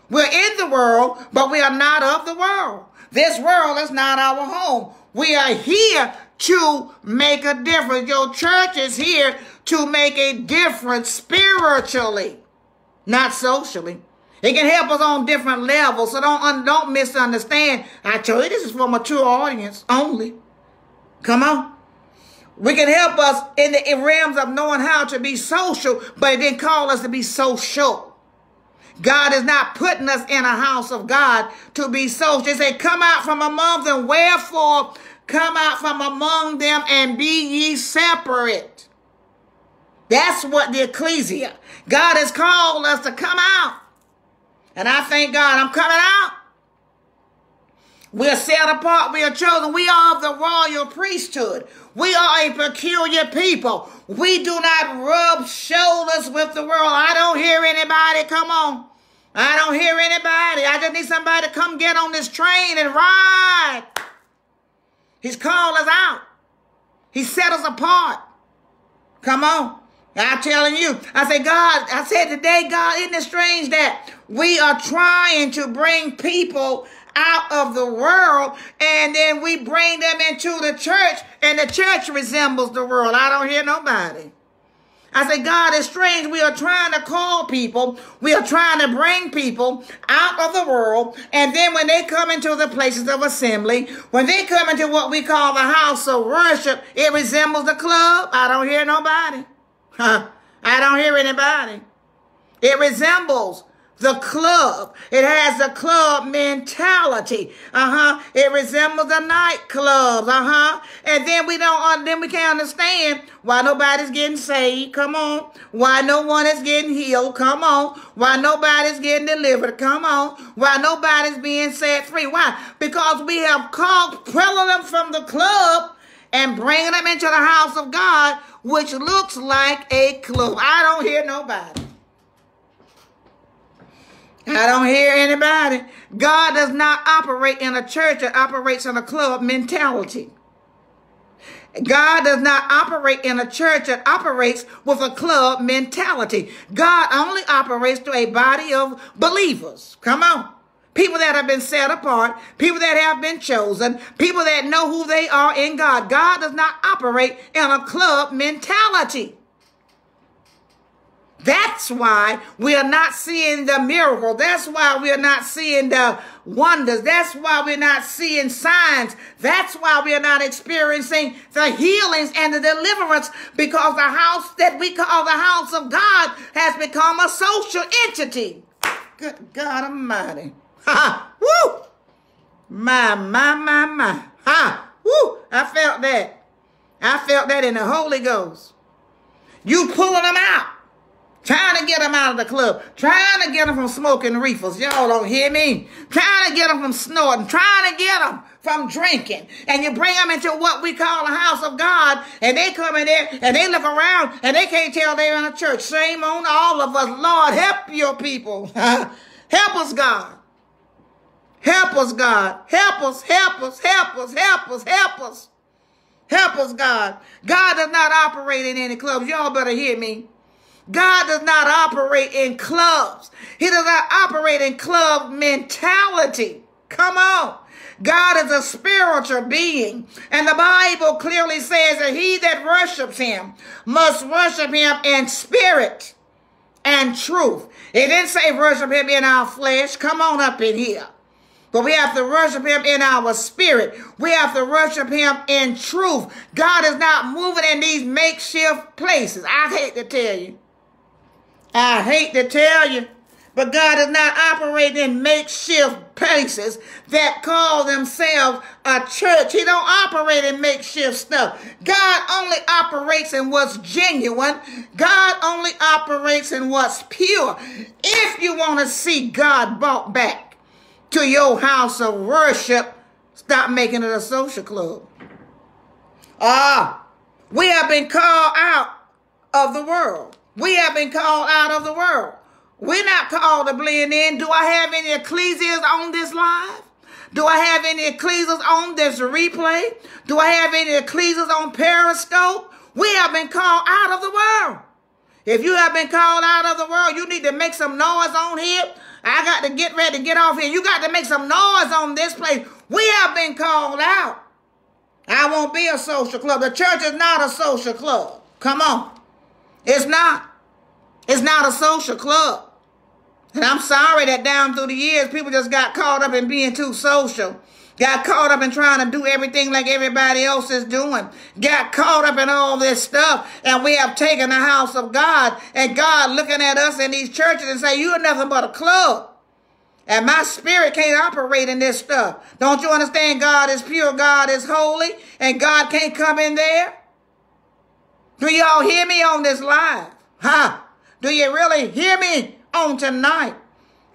We're in the world, but we are not of the world. This world is not our home. We are here to make a difference. Your church is here to make a difference spiritually, not socially. It can help us on different levels, so don't, don't misunderstand. I tell you, this is for a mature audience only. Come on. We can help us in the realms of knowing how to be social, but it didn't call us to be social. God is not putting us in a house of God to be social. He said, come out from among them. Wherefore, come out from among them and be ye separate. That's what the ecclesia. God has called us to come out. And I thank God I'm coming out. We are set apart. We are chosen. We are of the royal priesthood. We are a peculiar people. We do not rub shoulders with the world. I don't hear anybody. Come on. I don't hear anybody. I just need somebody to come get on this train and ride. He's called us out. He set us apart. Come on. I'm telling you. I say, God, I said today, God, isn't it strange that we are trying to bring people out of the world, and then we bring them into the church, and the church resembles the world. I don't hear nobody. I say, God, it's strange. We are trying to call people. We are trying to bring people out of the world, and then when they come into the places of assembly, when they come into what we call the house of worship, it resembles the club. I don't hear nobody. Huh. I don't hear anybody. It resembles the club. It has a club mentality. Uh-huh. It resembles the nightclubs. Uh-huh. And then we don't, then we can't understand why nobody's getting saved. Come on. Why no one is getting healed. Come on. Why nobody's getting delivered. Come on. Why nobody's being set free. Why? Because we have called, pulling them from the club and bringing them into the house of God, which looks like a club. I don't hear nobody. I don't hear anybody. God does not operate in a church that operates in a club mentality. God does not operate in a church that operates with a club mentality. God only operates through a body of believers. Come on. People that have been set apart, people that have been chosen, people that know who they are in God. God does not operate in a club mentality. That's why we are not seeing the miracle. That's why we are not seeing the wonders. That's why we're not seeing signs. That's why we are not experiencing the healings and the deliverance, because the house that we call the house of God has become a social entity. Good God Almighty. Ha! Woo! My, my, my, my. Ha! Woo! I felt that. I felt that in the Holy Ghost. You pulling them out. Trying to get them out of the club. Trying to get them from smoking reefers. Y'all don't hear me. Trying to get them from snorting. Trying to get them from drinking. And you bring them into what we call the house of God. And they come in there and they look around and they can't tell they're in a church. Shame on all of us. Lord, help your people. Help us, God. Help us, God. Help us, help us, help us, help us, help us. Help us, God. God does not operate in any clubs. Y'all better hear me. God does not operate in clubs. He does not operate in club mentality. Come on. God is a spiritual being. And the Bible clearly says that he that worships him must worship him in spirit and truth. It didn't say worship him in our flesh. Come on up in here. But we have to worship him in our spirit. We have to worship him in truth. God is not moving in these makeshift places. I hate to tell you. I hate to tell you, but God is not operating in makeshift places that call themselves a church. He don't operate in makeshift stuff. God only operates in what's genuine. God only operates in what's pure. If you want to see God brought back to your house of worship, stop making it a social club. Ah, we have been called out of the world. We have been called out of the world. We're not called to blend in. Do I have any ecclesias on this live? Do I have any ecclesias on this replay? Do I have any ecclesias on Periscope? We have been called out of the world. If you have been called out of the world, you need to make some noise on here. I got to get ready to get off here. You got to make some noise on this place. We have been called out. I won't be a social club. The church is not a social club. Come on. It's not. It's not a social club. And I'm sorry that down through the years, people just got caught up in being too social. Got caught up in trying to do everything like everybody else is doing. Got caught up in all this stuff. And we have taken the house of God. And God looking at us in these churches and say, you're nothing but a club. And my spirit can't operate in this stuff. Don't you understand? God is pure. God is holy. And God can't come in there. Do y'all hear me on this live? Huh? Do you really hear me on tonight?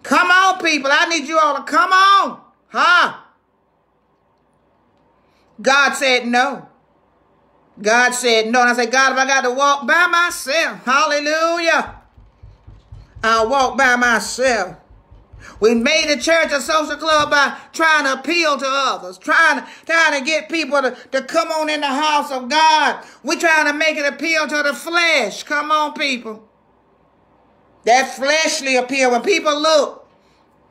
Come on, people. I need you all to come on. Huh? God said no. God said no. And I said, God, if I got to walk by myself, hallelujah, I'll walk by myself. We made the church a social club by trying to appeal to others, trying to, trying to get people to, to come on in the house of God. We're trying to make it appeal to the flesh. Come on, people. That fleshly appeal. When people look,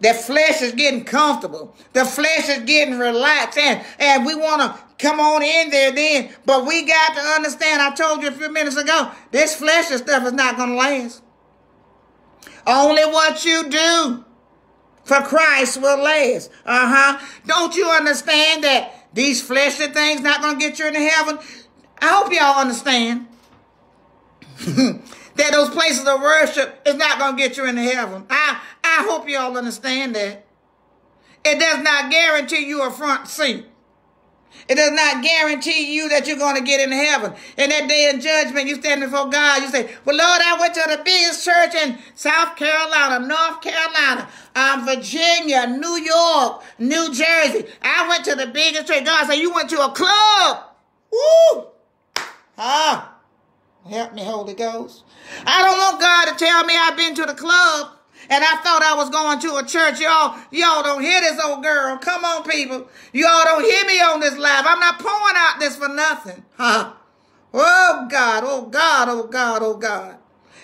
their flesh is getting comfortable. The flesh is getting relaxed. And, and we want to come on in there then. But we got to understand, I told you a few minutes ago, this fleshly stuff is not going to last. Only what you do for Christ will last. Uh-huh. Don't you understand that these fleshly things not going to get you into heaven? I hope y'all understand that those places of worship is not going to get you into heaven. I, I hope y'all understand that. It does not guarantee you a front seat. It does not guarantee you that you're going to get into heaven. And that day in judgment, you stand before God, you say, well, Lord, I went to the biggest church in South Carolina, North Carolina, um, Virginia, New York, New Jersey. I went to the biggest church. God said, you went to a club. Woo! Ah, help me, Holy Ghost. I don't want God to tell me I've been to the club. And I thought I was going to a church. Y'all, y'all don't hear this old girl. Come on, people. Y'all don't hear me on this live. I'm not pouring out this for nothing. Huh? Oh, God. Oh, God. Oh, God. Oh, God.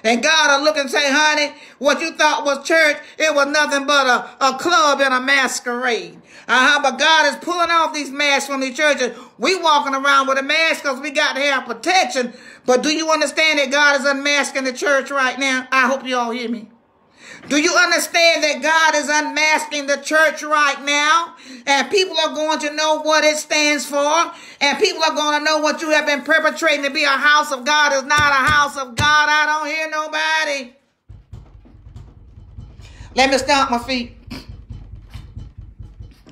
And God will look and say, honey, what you thought was church, it was nothing but a, a club and a masquerade. Uh-huh. But God is pulling off these masks from these churches. We walking around with a mask because we got to have protection. But do you understand that God is unmasking the church right now? I hope you all hear me. Do you understand that God is unmasking the church right now? And people are going to know what it stands for. And people are going to know what you have been perpetrating to be a house of God is not a house of God. I don't hear nobody. Let me stomp my feet.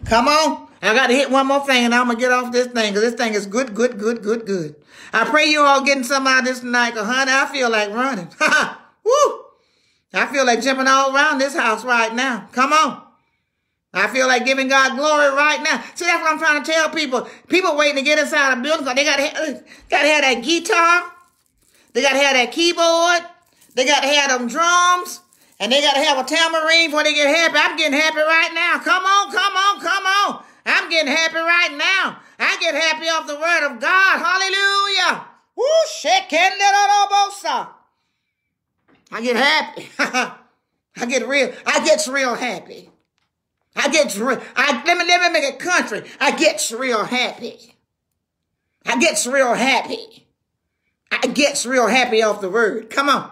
Come on. I got to hit one more thing and I'm going to get off this thing because this thing is good, good, good, good, good. I pray you all getting some out of this tonight because, honey, I feel like running. Woo! I feel like jumping all around this house right now. Come on. I feel like giving God glory right now. See, that's what I'm trying to tell people. People waiting to get inside a building. They got to have, gotta have that guitar. They got to have that keyboard. They got to have them drums. And they got to have a tambourine before they get happy. I'm getting happy right now. Come on, come on, come on. I'm getting happy right now. I get happy off the word of God. Hallelujah. Woo, shekenderabosa. I get happy. I get real. I get real happy. I get real. I, let me, let me make it country. I get real happy. I get real happy. I get real happy off the word. Come on.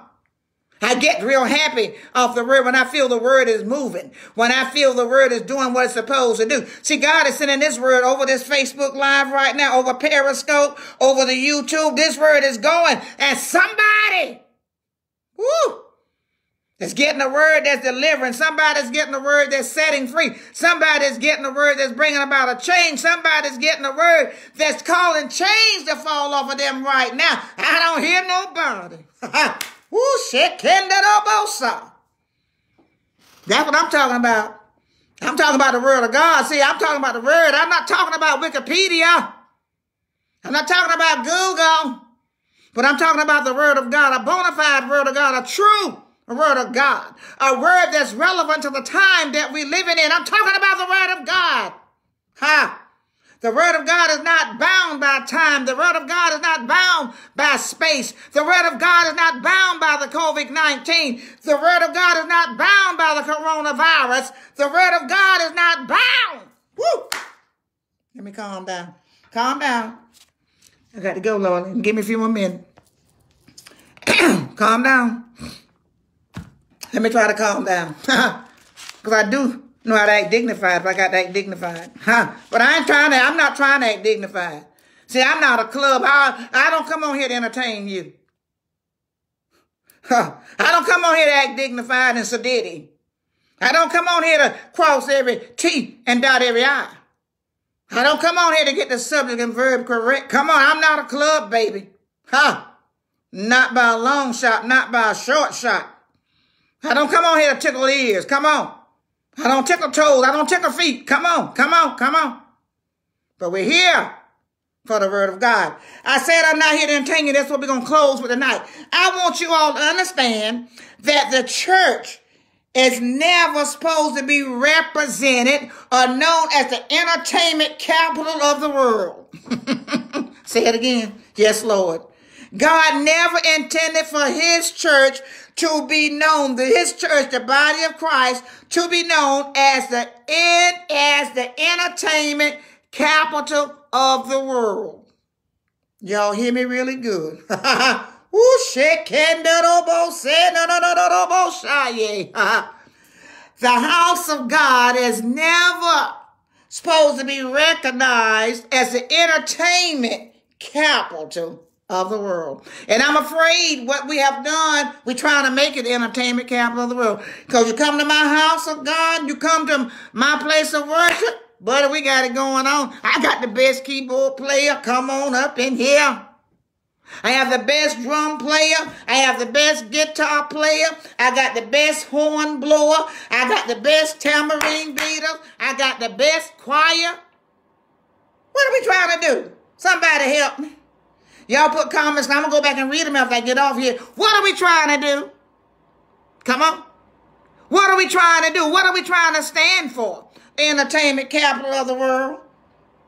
I get real happy off the word when I feel the word is moving. When I feel the word is doing what it's supposed to do. See, God is sending this word over this Facebook Live right now, over Periscope, over the YouTube. This word is going and somebody... Woo! It's getting a word that's delivering. Somebody's getting a word that's setting free. Somebody's getting a word that's bringing about a change. Somebody's getting a word that's calling change to fall off of them right now. I don't hear nobody. Woo, shit, Kendall. That's what I'm talking about. I'm talking about the word of God. See, I'm talking about the word. I'm not talking about Wikipedia. I'm not talking about Google. But I'm talking about the word of God, a bona fide word of God, a true word of God, a word that's relevant to the time that we're living in. I'm talking about the word of God. Ha! The word of God is not bound by time. The word of God is not bound by space. The word of God is not bound by the COVID nineteen. The word of God is not bound by the coronavirus. The word of God is not bound. Woo! Let me calm down. Calm down. I got to go, Lord. Give me a few more minutes. Calm down. Let me try to calm down. Because I do know how to act dignified if I got to act dignified. Huh? But I ain't trying to, I'm not trying to act dignified. See, I'm not a club. I, I don't come on here to entertain you. Huh? I don't come on here to act dignified and sedity. I don't come on here to cross every T and dot every I. I don't come on here to get the subject and verb correct. Come on, I'm not a club, baby. Huh? Not by a long shot, not by a short shot. I don't come on here to tickle ears. Come on. I don't tickle toes. I don't tickle feet. Come on, come on, come on. But we're here for the word of God. I said I'm not here to entertain you. That's what we're going to close with tonight. I want you all to understand that the church is never supposed to be represented or known as the entertainment capital of the world. Say it again. Yes, Lord. God never intended for his church to be known, his church, the body of Christ, to be known as the end, as the entertainment capital of the world. Y'all hear me really good. Ooh, shit, can do bo say no no no no bo shy. The house of God is never supposed to be recognized as the entertainment capital of the world. And I'm afraid what we have done, we're trying to make it the entertainment capital of the world. Because you come to my house of God, you come to my place of worship, buddy, we got it going on. I got the best keyboard player. Come on up in here. I have the best drum player. I have the best guitar player. I got the best horn blower. I got the best tambourine beater. I got the best choir. What are we trying to do? Somebody help me. Y'all put comments, and I'm going to go back and read them after I get off here. What are we trying to do? Come on. What are we trying to do? What are we trying to stand for? Entertainment capital of the world.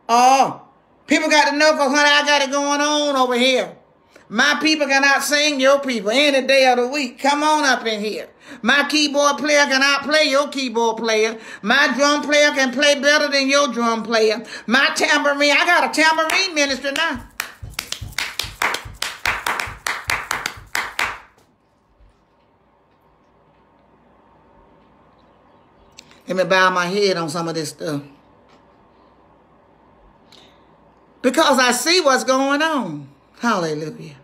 Oh, people got to know, because, honey, I got it going on over here. My people cannot sing your people any day of the week. Come on up in here. My keyboard player cannot play your keyboard player. My drum player can play better than your drum player. My tambourine, I got a tambourine ministry now. Let me bow my head on some of this stuff. Because I see what's going on. Hallelujah.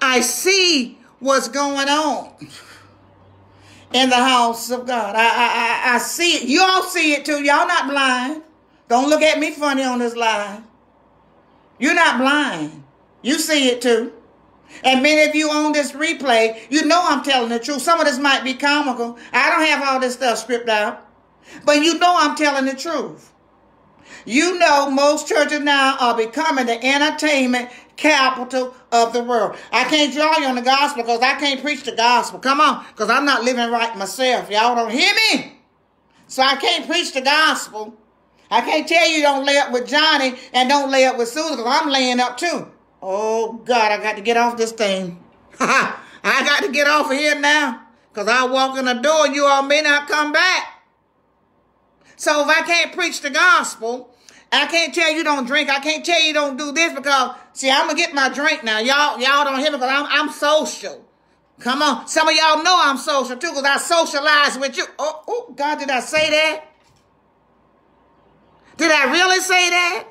I see what's going on in the house of God. I, I, I, I see it. You all see it too. Y'all not blind. Don't look at me funny on this live. You're not blind. You see it too. And many of you on this replay, you know I'm telling the truth. Some of this might be comical. I don't have all this stuff scripted out. But you know I'm telling the truth. You know most churches now are becoming the entertainment capital of the world. I can't draw you on the gospel because I can't preach the gospel. Come on, because I'm not living right myself. Y'all don't hear me? So I can't preach the gospel. I can't tell you don't lay up with Johnny and don't lay up with Susan, because I'm laying up too. Oh, God, I got to get off this thing. I got to get off of here now, because I walk in the door and you all may not come back. So if I can't preach the gospel, I can't tell you don't drink. I can't tell you don't do this, because, see, I'm going to get my drink now. Y'all y'all don't hear me, because I'm, I'm social. Come on. Some of y'all know I'm social, too, because I socialize with you. Oh, oh, God, did I say that? Did I really say that?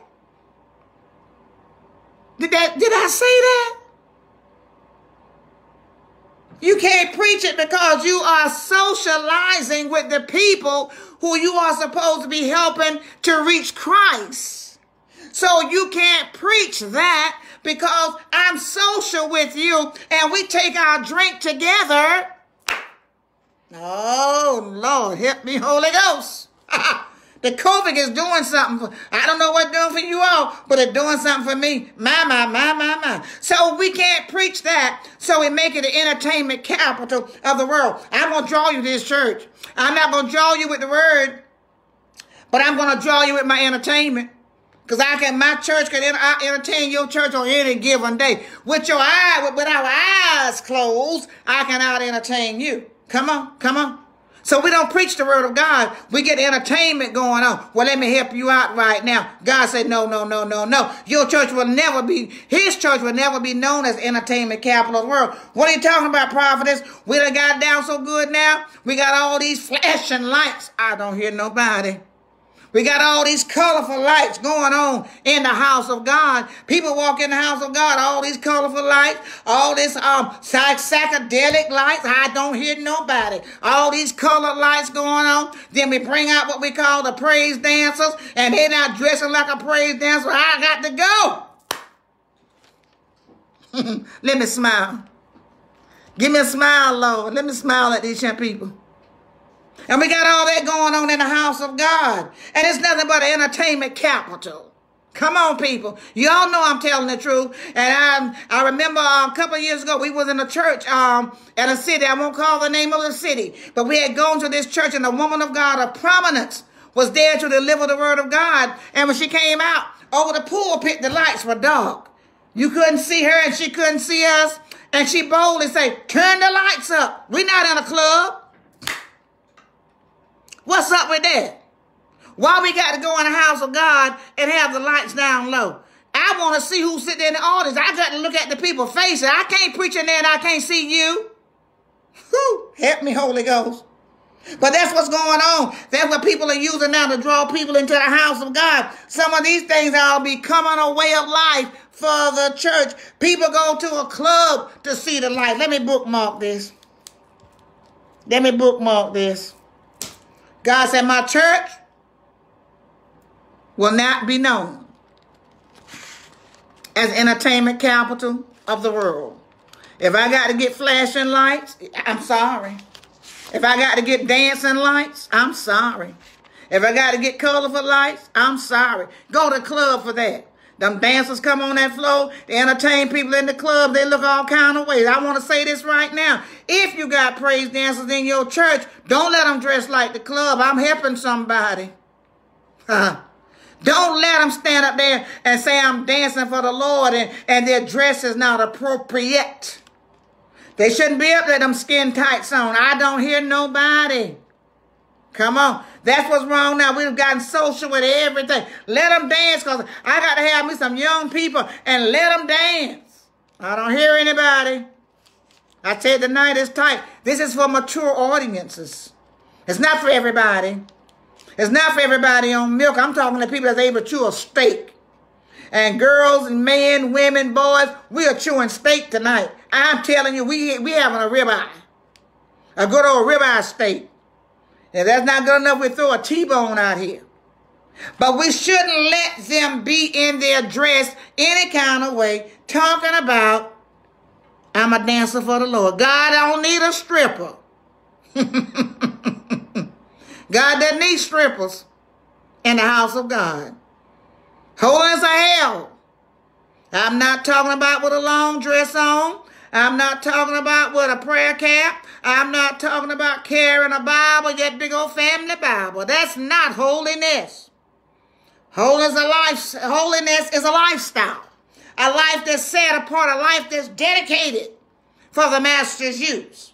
Did, that, did I say that? You can't preach it because you are socializing with the people who you are supposed to be helping to reach Christ. So you can't preach that because I'm social with you and we take our drink together. Oh, Lord, help me, Holy Ghost. The COVID is doing something. For, I don't know what's doing for you all, but it's doing something for me. My, my, my, my, my. So we can't preach that. So we make it the entertainment capital of the world. I'm going to draw you to this church. I'm not going to draw you with the word, but I'm going to draw you with my entertainment. Because I can, my church can I entertain your church on any given day. With your eye, with, with our eyes closed, I can out entertain you. Come on, come on. So we don't preach the word of God. We get entertainment going on. Well, let me help you out right now. God said, no, no, no, no, no. Your church will never be, his church will never be known as entertainment capital of the world. What are you talking about, prophetess? We done got down so good now. We got all these flashing lights. I don't hear nobody. We got all these colorful lights going on in the house of God. People walk in the house of God, all these colorful lights, all this um psychedelic lights. I don't hear nobody. All these colored lights going on. Then we bring out what we call the praise dancers, and they're not dressing like a praise dancer. I got to go. Let me smile. Give me a smile, Lord. Let me smile at these young people. And we got all that going on in the house of God. And it's nothing but an entertainment capital. Come on, people. Y'all know I'm telling the truth. And I, I remember a couple of years ago, we was in a church um, at a city. I won't call the name of the city. But we had gone to this church, and a woman of God of prominence was there to deliver the word of God. And when she came out over the pulpit, the lights were dark. You couldn't see her, and she couldn't see us. And she boldly said, turn the lights up. We're not in a club. What's up with that? Why we got to go in the house of God and have the lights down low? I want to see who's sitting in the audience. I got to look at the people's faces. I can't preach in there and I can't see you. Whew, help me, Holy Ghost. But that's what's going on. That's what people are using now to draw people into the house of God. Some of these things are becoming a way of life for the church. People go to a club to see the light. Let me bookmark this. Let me bookmark this. God said, my church will not be known as entertainment capital of the world. If I got to get flashing lights, I'm sorry. If I got to get dancing lights, I'm sorry. If I got to get colorful lights, I'm sorry. Go to the club for that. Them dancers come on that floor. They entertain people in the club. They look all kind of ways. I want to say this right now. If you got praise dancers in your church, don't let them dress like the club. I'm helping somebody. Uh-huh. Don't let them stand up there and say, I'm dancing for the Lord, and, and their dress is not appropriate. They shouldn't be up there, them skin tights on. I don't hear nobody. Come on. That's what's wrong now. We've gotten social with everything. Let them dance, because I got to have me some young people and let them dance. I don't hear anybody. I said the night is tight. This is for mature audiences. It's not for everybody. It's not for everybody on milk. I'm talking to people that's able to chew a steak. And girls and men, women, boys, we are chewing steak tonight. I'm telling you, we we having a ribeye. A good old ribeye steak. If that's not good enough, we throw a T-bone out here. But we shouldn't let them be in their dress any kind of way talking about, I'm a dancer for the Lord. God don't need a stripper. God doesn't need strippers in the house of God. Holiness of hell. I'm not talking about with a long dress on. I'm not talking about with a prayer cap. I'm not talking about carrying a Bible, that big old family Bible. That's not holiness. Holiness, a life, holiness is a lifestyle. A life that's set apart, a life that's dedicated for the master's use.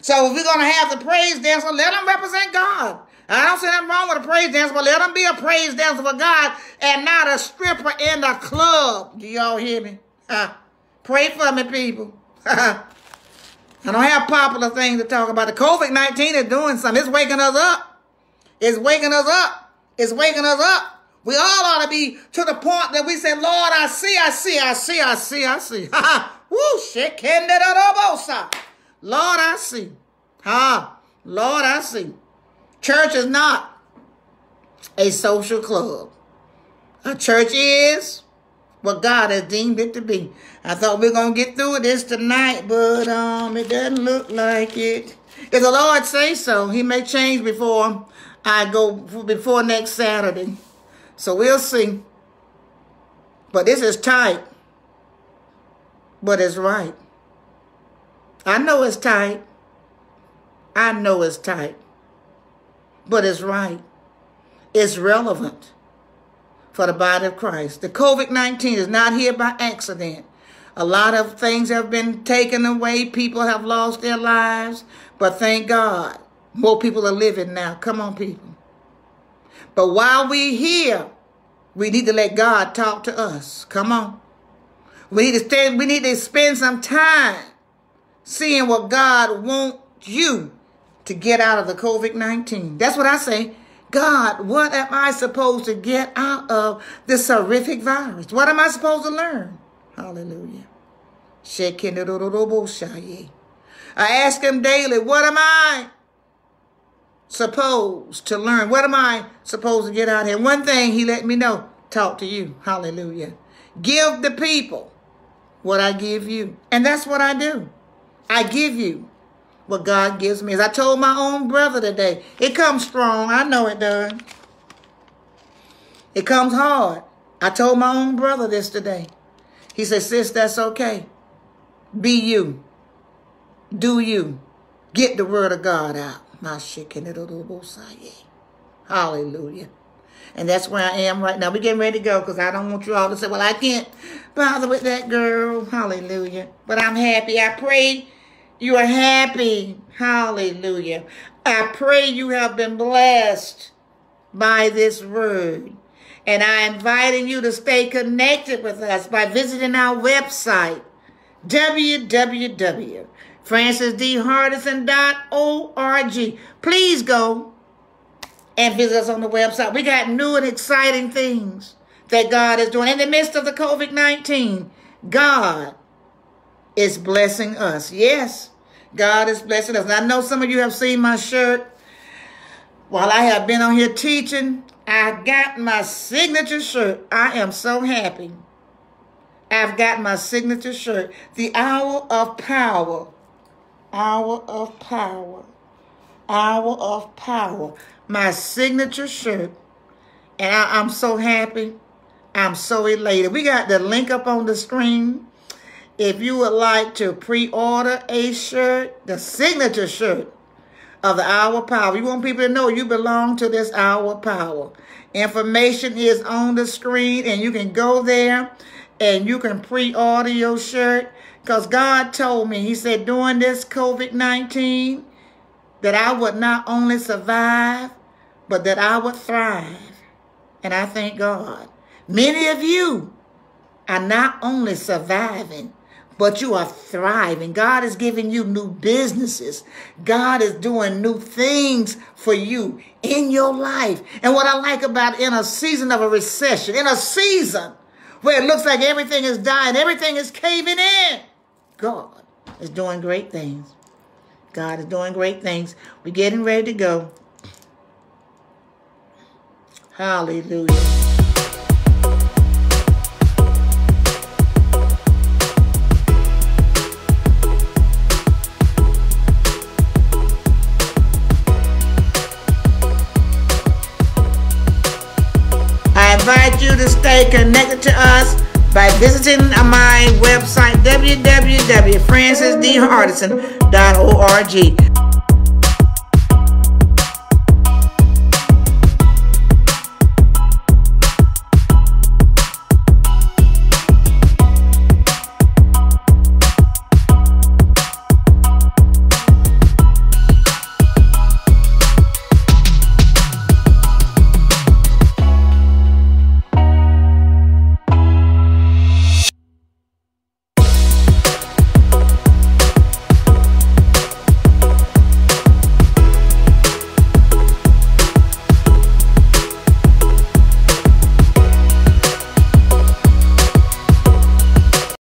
So if we're going to have the praise dancer, let them represent God. I don't see nothing wrong with a praise dancer, but let them be a praise dancer for God and not a stripper in the club. Do y'all hear me? Uh, pray for me, people. I don't have popular things to talk about. The COVID nineteen is doing something. It's waking us up. It's waking us up. It's waking us up. We all ought to be to the point that we say, Lord, I see, I see, I see, I see, I see. Ha ha. Woo, shit, can that obosa. Lord, I see. Ha. Lord, I see. Church is not a social club. A church is what God has deemed it to be. I thought we were going to get through this tonight, but um, it doesn't look like it. If the Lord say so, he may change before I go, before next Saturday. So we'll see. But this is tight. But it's right. I know it's tight. I know it's tight. But it's right. It's relevant. for the body of Christ. The COVID nineteen is not here by accident. A lot of things have been taken away. People have lost their lives. But thank God, more people are living now. Come on, people. But while we're here, we need to let God talk to us. Come on. We need to stand, we need to spend some time seeing what God wants you to get out of the COVID nineteen. That's what I say. God, what am I supposed to get out of this horrific virus? What am I supposed to learn? Hallelujah. I ask him daily, what am I supposed to learn? What am I supposed to get out of here? One thing he let me know, talk to you. Hallelujah. Give the people what I give you. And that's what I do. I give you what God gives me. As I told my own brother today, it comes strong. I know it does. It comes hard. I told my own brother this today. He said, sis, that's okay. Be you. Do you. Get the word of God out. My hallelujah. And that's where I am right now. We're getting ready to go because I don't want you all to say, well, I can't bother with that girl. Hallelujah. But I'm happy. I pray you are happy. Hallelujah. I pray you have been blessed by this word. And I'm inviting you to stay connected with us by visiting our website, w w w dot frances d hardison dot org. Please go and visit us on the website. We got new and exciting things that God is doing. In the midst of the COVID nineteen, God is blessing us. Yes, God is blessing us. And I know some of you have seen my shirt. While I have been on here teaching, I got my signature shirt. I am so happy. I've got my signature shirt. The Hour of Power. Hour of Power. Hour of Power. My signature shirt. And I, I'm so happy. I'm so elated. We got the link up on the screen. If you would like to pre-order a shirt, the signature shirt of the Hour of Power. You want people to know you belong to this Hour of Power. Information is on the screen, and you can go there, and you can pre-order your shirt. Because God told me, he said, during this COVID nineteen, that I would not only survive, but that I would thrive. And I thank God. Many of you are not only surviving, but you are thriving. God is giving you new businesses. God is doing new things for you in your life. And what I like about in a season of a recession, in a season where it looks like everything is dying, everything is caving in, God is doing great things. God is doing great things. We're getting ready to go. Hallelujah. Invite you to stay connected to us by visiting my website, w w w dot frances d hardison dot org.